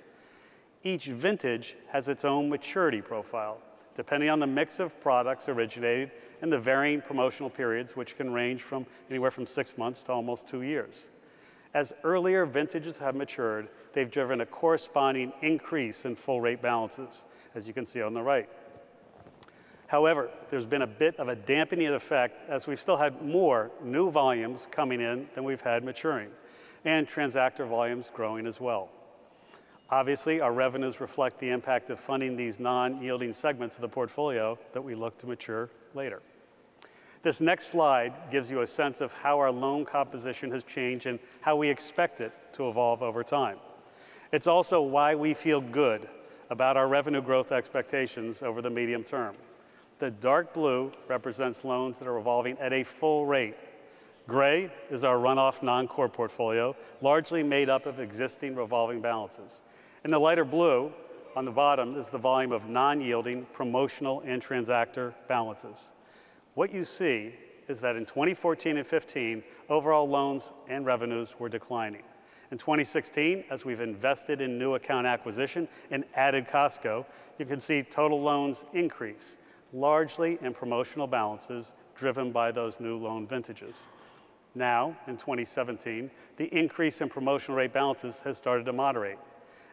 Each vintage has its own maturity profile, depending on the mix of products originated and the varying promotional periods, which can range from anywhere from six months to almost two years. As earlier vintages have matured, they've driven a corresponding increase in full rate balances, as you can see on the right. However, there's been a bit of a dampening effect as we've still had more new volumes coming in than we've had maturing, and transactor volumes growing as well. Obviously, our revenues reflect the impact of funding these non-yielding segments of the portfolio that we look to mature later. This next slide gives you a sense of how our loan composition has changed and how we expect it to evolve over time. It's also why we feel good about our revenue growth expectations over the medium term. The dark blue represents loans that are revolving at a full rate. Gray is our runoff non-core portfolio, largely made up of existing revolving balances. And the lighter blue on the bottom is the volume of non-yielding promotional and transactor balances. What you see is that in twenty fourteen and fifteen, overall loans and revenues were declining. In twenty sixteen, as we've invested in new account acquisition and added Costco, you can see total loans increase, largely in promotional balances driven by those new loan vintages. Now, in twenty seventeen, the increase in promotional rate balances has started to moderate,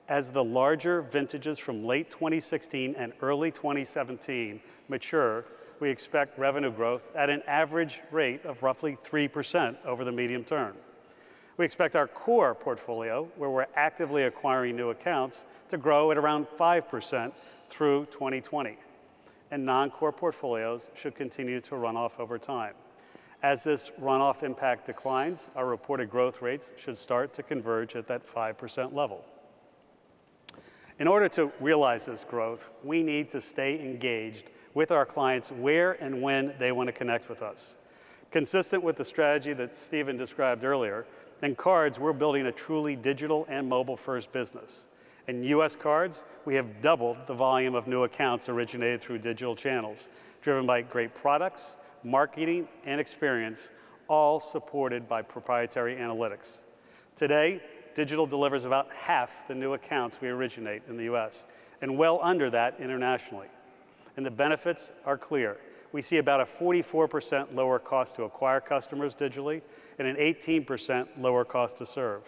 as the larger vintages from late twenty sixteen and early twenty seventeen mature. We expect revenue growth at an average rate of roughly three percent over the medium term. We expect our core portfolio, where we're actively acquiring new accounts, to grow at around five percent through twenty twenty, and non-core portfolios should continue to run off over time. As this runoff impact declines, our reported growth rates should start to converge at that five percent level. In order to realize this growth, we need to stay engaged with our clients where and when they want to connect with us. Consistent with the strategy that Stephen described earlier, in cards, we're building a truly digital and mobile-first business. In U S cards, we have doubled the volume of new accounts originated through digital channels, driven by great products, marketing, and experience, all supported by proprietary analytics. Today, digital delivers about half the new accounts we originate in the U S, and well under that internationally. And the benefits are clear. We see about a forty-four percent lower cost to acquire customers digitally and an eighteen percent lower cost to serve.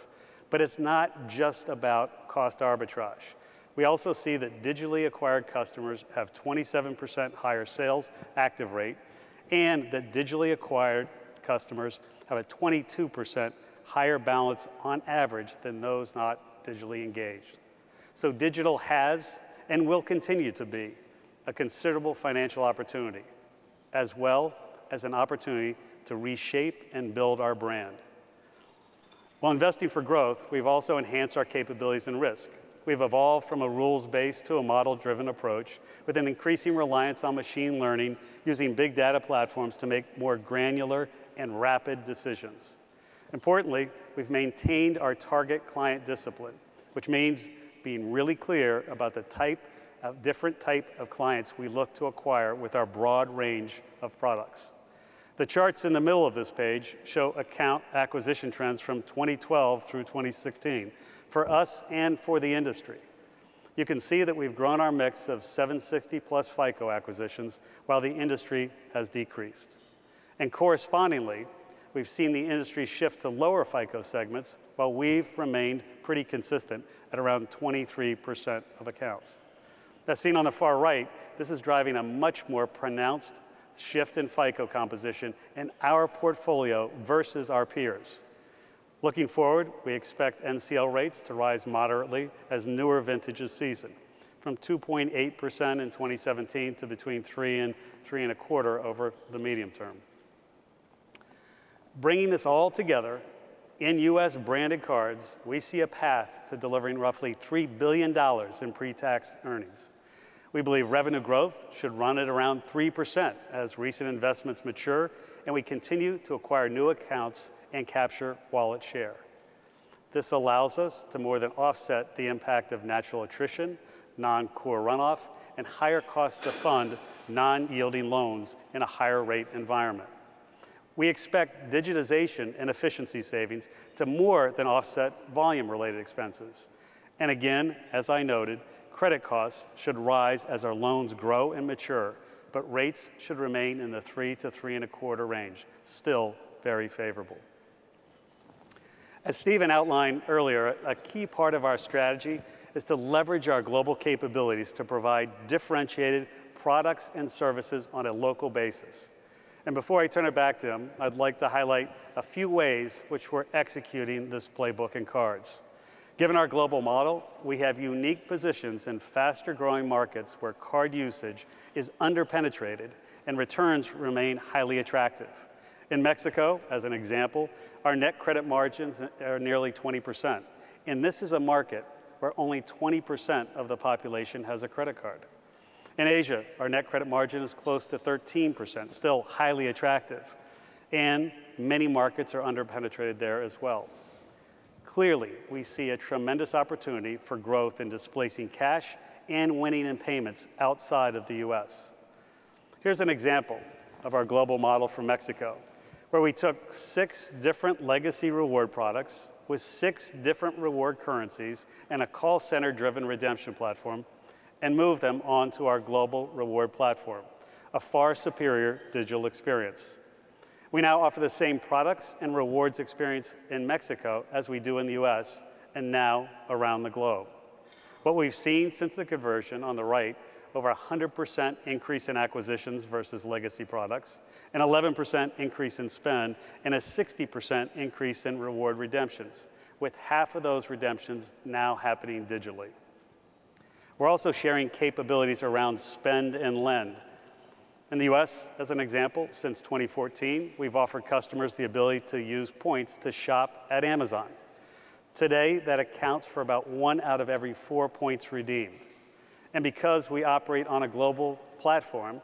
But it's not just about cost arbitrage. We also see that digitally acquired customers have twenty-seven percent higher sales active rate, and that digitally acquired customers have a twenty-two percent higher balance on average than those not digitally engaged. So digital has and will continue to be a considerable financial opportunity, as well as an opportunity to reshape and build our brand. While investing for growth, we've also enhanced our capabilities and risk. We've evolved from a rules-based to a model-driven approach with an increasing reliance on machine learning, using big data platforms to make more granular and rapid decisions. Importantly, we've maintained our target client discipline, which means being really clear about the type of different type of clients we look to acquire with our broad range of products. The charts in the middle of this page show account acquisition trends from twenty twelve through twenty sixteen for us and for the industry. You can see that we've grown our mix of seven sixty plus FICO acquisitions while the industry has decreased. And correspondingly, we've seen the industry shift to lower FICO segments while we've remained pretty consistent at around twenty-three percent of accounts. As seen on the far right, this is driving a much more pronounced shift in FICO composition in our portfolio versus our peers. Looking forward, we expect N C L rates to rise moderately as newer vintages season, from two point eight percent in twenty seventeen to between three and three and a quarter over the medium term. Bringing this all together, In U S branded cards, we see a path to delivering roughly three billion dollars in pre-tax earnings. We believe revenue growth should run at around three percent as recent investments mature and we continue to acquire new accounts and capture wallet share. This allows us to more than offset the impact of natural attrition, non-core runoff, and higher cost to fund non-yielding loans in a higher rate environment. We expect digitization and efficiency savings to more than offset volume-related expenses. And again, as I noted, credit costs should rise as our loans grow and mature, but rates should remain in the three to three and a quarter range, still very favorable. As Stephen outlined earlier, a key part of our strategy is to leverage our global capabilities to provide differentiated products and services on a local basis. And before I turn it back to him, I'd like to highlight a few ways which we're executing this playbook in cards. Given our global model, we have unique positions in faster growing markets where card usage is underpenetrated and returns remain highly attractive. In Mexico, as an example, our net credit margins are nearly twenty percent. And this is a market where only twenty percent of the population has a credit card. In Asia, our net credit margin is close to thirteen percent, still highly attractive. And many markets are underpenetrated there as well. Clearly, we see a tremendous opportunity for growth in displacing cash and winning in payments outside of the U S. Here's an example of our global model for Mexico, where we took six different legacy reward products with six different reward currencies and a call center-driven redemption platform and moved them onto our global reward platform, a far superior digital experience. We now offer the same products and rewards experience in Mexico as we do in the U S and now around the globe. What we've seen since the conversion on the right, over one hundred percent increase in acquisitions versus legacy products, an eleven percent increase in spend, and a sixty percent increase in reward redemptions, with half of those redemptions now happening digitally. We're also sharing capabilities around spend and lend. In the U S, as an example, since twenty fourteen, we've offered customers the ability to use points to shop at Amazon. Today, that accounts for about one out of every four points redeemed. And because we operate on a global platform,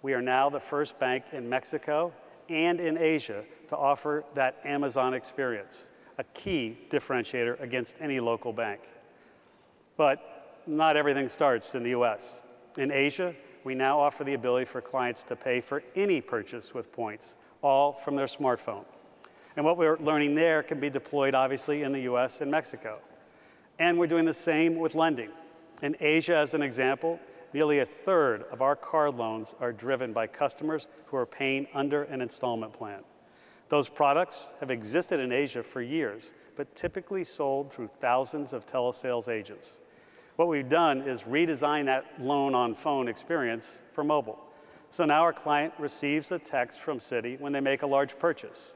we are now the first bank in Mexico and in Asia to offer that Amazon experience, a key differentiator against any local bank. But not everything starts in the U S. In Asia, we now offer the ability for clients to pay for any purchase with points, all from their smartphone. And what we're learning there can be deployed, obviously, in the U S and Mexico. And we're doing the same with lending. In Asia, as an example, nearly a third of our card loans are driven by customers who are paying under an installment plan. Those products have existed in Asia for years, but typically sold through thousands of telesales agents. What we've done is redesign that loan on phone experience for mobile. So now our client receives a text from Citi when they make a large purchase,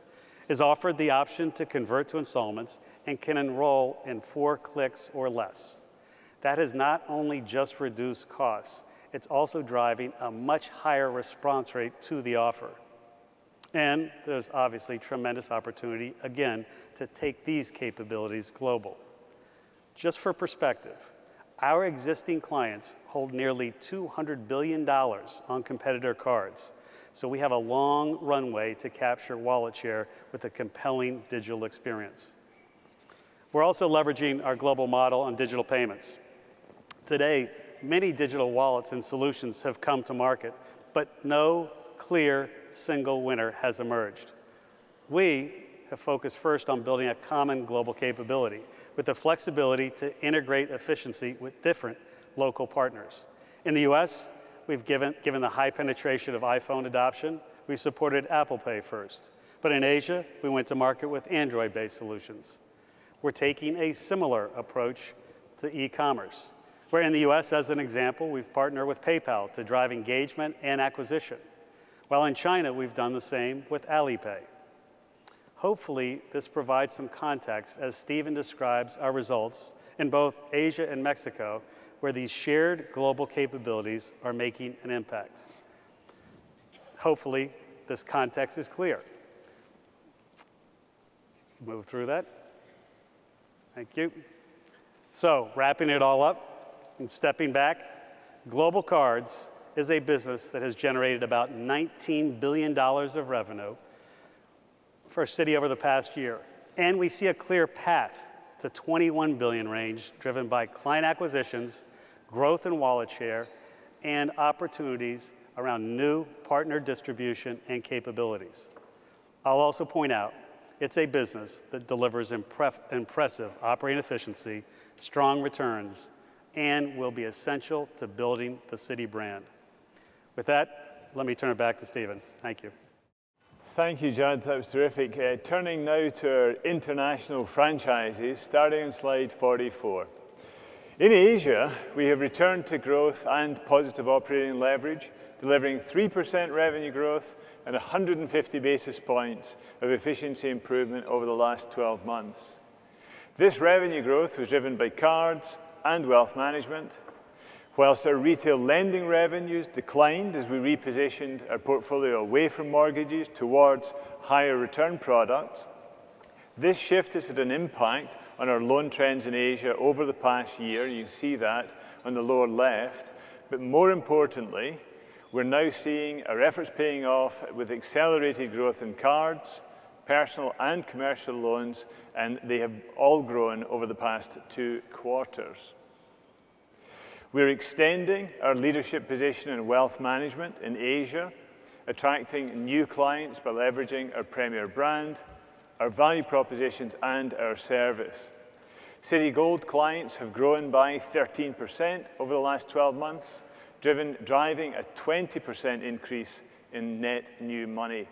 is offered the option to convert to installments, and can enroll in four clicks or less. That has not only just reduced costs, it's also driving a much higher response rate to the offer. And there's obviously tremendous opportunity, again, to take these capabilities global. Just for perspective, our existing clients hold nearly two hundred billion dollars on competitor cards, so we have a long runway to capture wallet share with a compelling digital experience. We're also leveraging our global model on digital payments. Today, many digital wallets and solutions have come to market, but no clear single winner has emerged. We have focused first on building a common global capability, with the flexibility to integrate efficiency with different local partners. In the U S, we've given, given the high penetration of iPhone adoption, we supported Apple Pay first. But in Asia, we went to market with Android-based solutions. We're taking a similar approach to e-commerce, where in the U S, as an example, we've partnered with PayPal to drive engagement and acquisition, while in China, we've done the same with Alipay. Hopefully, this provides some context as Stephen describes our results in both Asia and Mexico, where these shared global capabilities are making an impact. Hopefully, this context is clear. move through that. Thank you. So wrapping it all up and stepping back, Global Cards is a business that has generated about nineteen billion dollars of revenue for Citi over the past year. And we see a clear path to twenty-one billion dollars range, driven by client acquisitions, growth in wallet share, and opportunities around new partner distribution and capabilities. I'll also point out, it's a business that delivers impre- impressive operating efficiency, strong returns, and will be essential to building the Citi brand. With that, let me turn it back to Stephen. Thank you. Thank you, Jud. That was terrific. Uh, turning now to our international franchises, starting on slide forty-four. In Asia, we have returned to growth and positive operating leverage, delivering three percent revenue growth and one hundred fifty basis points of efficiency improvement over the last twelve months. This revenue growth was driven by cards and wealth management, whilst our retail lending revenues declined as we repositioned our portfolio away from mortgages towards higher return products. This shift has had an impact on our loan trends in Asia over the past year. You can see that on the lower left. But more importantly, we're now seeing our efforts paying off with accelerated growth in cards, personal and commercial loans, and they have all grown over the past two quarters. We're extending our leadership position in wealth management in Asia, attracting new clients by leveraging our premier brand, our value propositions, and our service. Citigold clients have grown by thirteen percent over the last twelve months, driven, driving a twenty percent increase in net new money.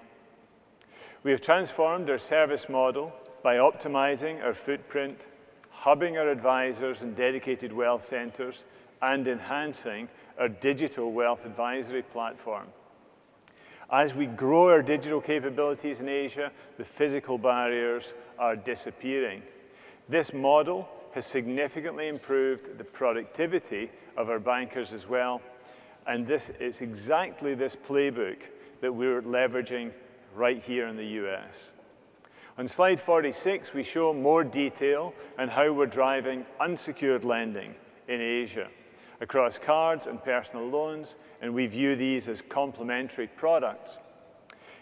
We have transformed our service model by optimizing our footprint, hubbing our advisors in dedicated wealth centers, and enhancing our digital wealth advisory platform. As we grow our digital capabilities in Asia, the physical barriers are disappearing. This model has significantly improved the productivity of our bankers as well, and this is exactly this playbook that we're leveraging right here in the U S. On slide forty-six, we show more detail on how we're driving unsecured lending in Asia across cards and personal loans, and we view these as complementary products.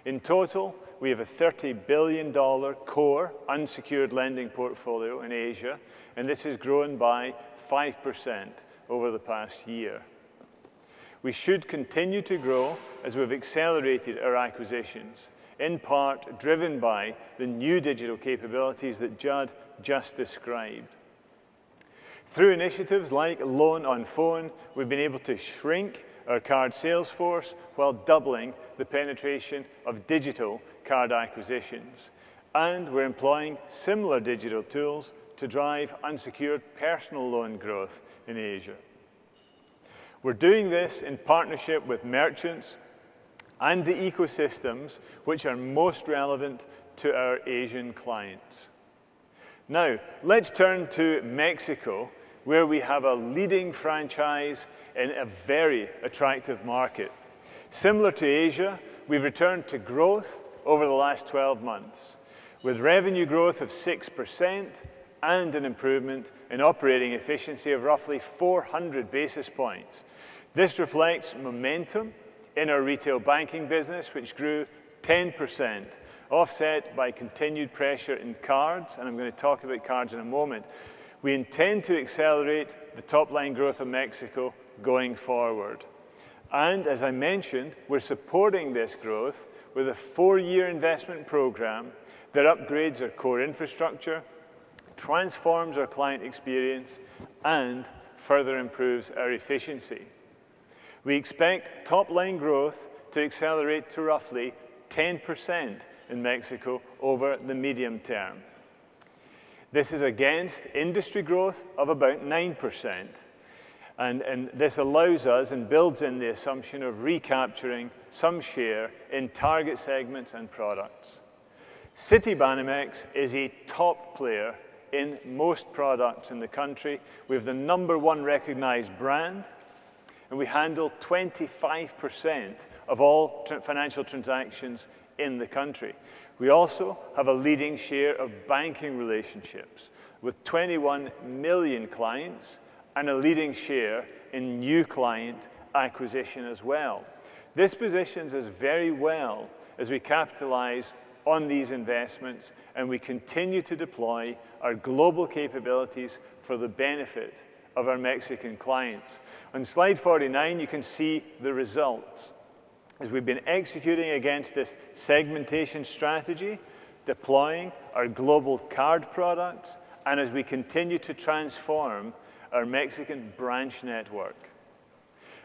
In total, we have a thirty billion dollars core unsecured lending portfolio in Asia, and this has grown by five percent over the past year. We should continue to grow as we've accelerated our acquisitions, in part driven by the new digital capabilities that Jud just described. Through initiatives like Loan on Phone, we've been able to shrink our card sales force while doubling the penetration of digital card acquisitions. And we're employing similar digital tools to drive unsecured personal loan growth in Asia. We're doing this in partnership with merchants and the ecosystems which are most relevant to our Asian clients. Now, let's turn to Mexico, where we have a leading franchise in a very attractive market. Similar to Asia, we've returned to growth over the last twelve months, with revenue growth of six percent and an improvement in operating efficiency of roughly four hundred basis points. This reflects momentum in our retail banking business, which grew ten percent, offset by continued pressure in cards, and I'm going to talk about cards in a moment. We intend to accelerate the top-line growth of Mexico going forward. And as I mentioned, we're supporting this growth with a four-year investment program that upgrades our core infrastructure, transforms our client experience, and further improves our efficiency. We expect top-line growth to accelerate to roughly ten percent in Mexico over the medium term. This is against industry growth of about nine percent, and, and this allows us and builds in the assumption of recapturing some share in target segments and products. Citibanamex is a top player in most products in the country. We have the number one recognized brand, and we handle twenty-five percent of all tra- financial transactions in the country. We also have a leading share of banking relationships with twenty-one million clients and a leading share in new client acquisition as well. This positions us very well as we capitalize on these investments and we continue to deploy our global capabilities for the benefit of our Mexican clients. On slide forty-nine, you can see the results as we've been executing against this segmentation strategy, deploying our global card products, and as we continue to transform our Mexican branch network.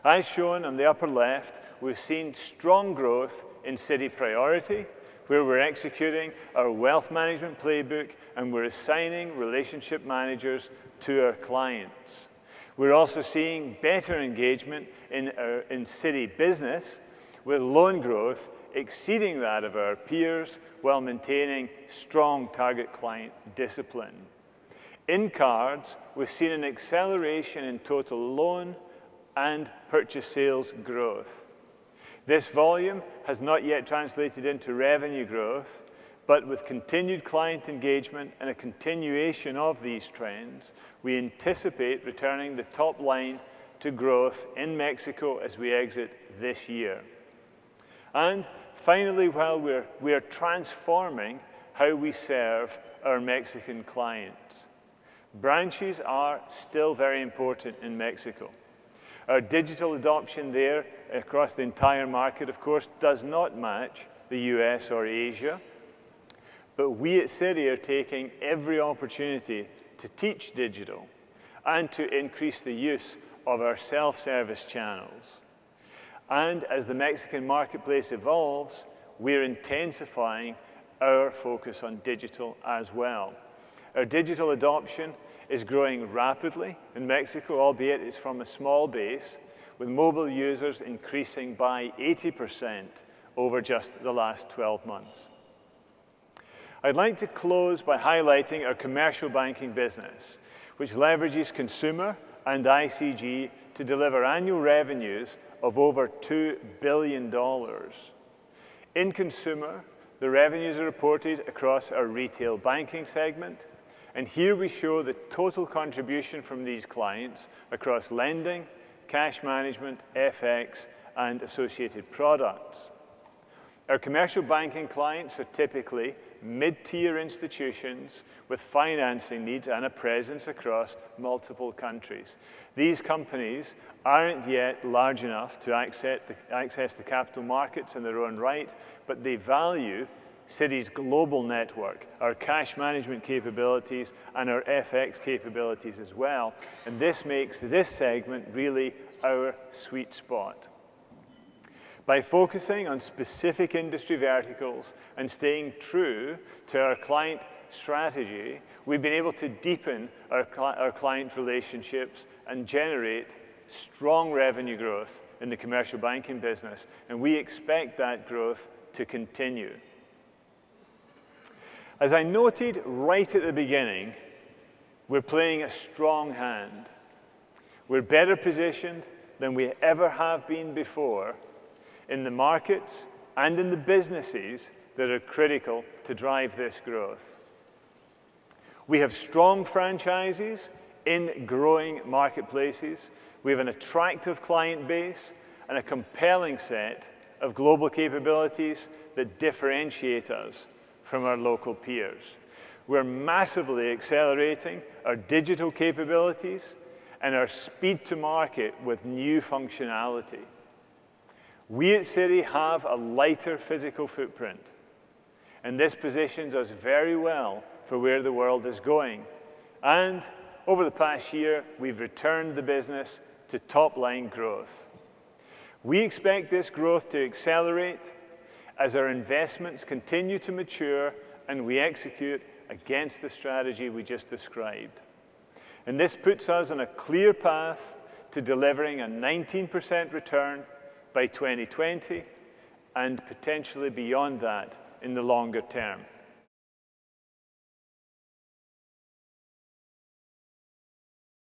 As shown on the upper left, we've seen strong growth in Citi Priority, where we're executing our wealth management playbook and we're assigning relationship managers to our clients. We're also seeing better engagement in, our, in Citi Business, with loan growth exceeding that of our peers while maintaining strong target client discipline. In cards, we've seen an acceleration in total loan and purchase sales growth. This volume has not yet translated into revenue growth, but with continued client engagement and a continuation of these trends, we anticipate returning the top line to growth in Mexico as we exit this year. And finally, while we're, we are transforming how we serve our Mexican clients. Branches are still very important in Mexico. Our digital adoption there across the entire market, of course, does not match the U S or Asia. But we at Citi are taking every opportunity to teach digital and to increase the use of our self-service channels. And as the Mexican marketplace evolves, we're intensifying our focus on digital as well. Our digital adoption is growing rapidly in Mexico, albeit it's from a small base, with mobile users increasing by eighty percent over just the last twelve months. I'd like to close by highlighting our commercial banking business, which leverages consumer and I C G to deliver annual revenues of over two billion dollars. In consumer, the revenues are reported across our retail banking segment, and here we show the total contribution from these clients across lending, cash management, F X, and associated products. Our commercial banking clients are typically mid-tier institutions with financing needs and a presence across multiple countries. These companies aren't yet large enough to access the, access the capital markets in their own right, but they value Citi's global network, our cash management capabilities, and our F X capabilities as well. And this makes this segment really our sweet spot. By focusing on specific industry verticals and staying true to our client strategy, we've been able to deepen our, our client relationships and generate strong revenue growth in the commercial banking business, and we expect that growth to continue. As I noted right at the beginning, we're playing a strong hand. We're better positioned than we ever have been before in the markets and in the businesses that are critical to drive this growth. We have strong franchises in growing marketplaces. We have an attractive client base and a compelling set of global capabilities that differentiate us from our local peers. We're massively accelerating our digital capabilities and our speed to market with new functionality. We at Citi have a lighter physical footprint, and this positions us very well for where the world is going. And over the past year, we've returned the business to top-line growth. We expect this growth to accelerate as our investments continue to mature and we execute against the strategy we just described. And this puts us on a clear path to delivering a nineteen percent return by twenty twenty, and potentially beyond that in the longer term.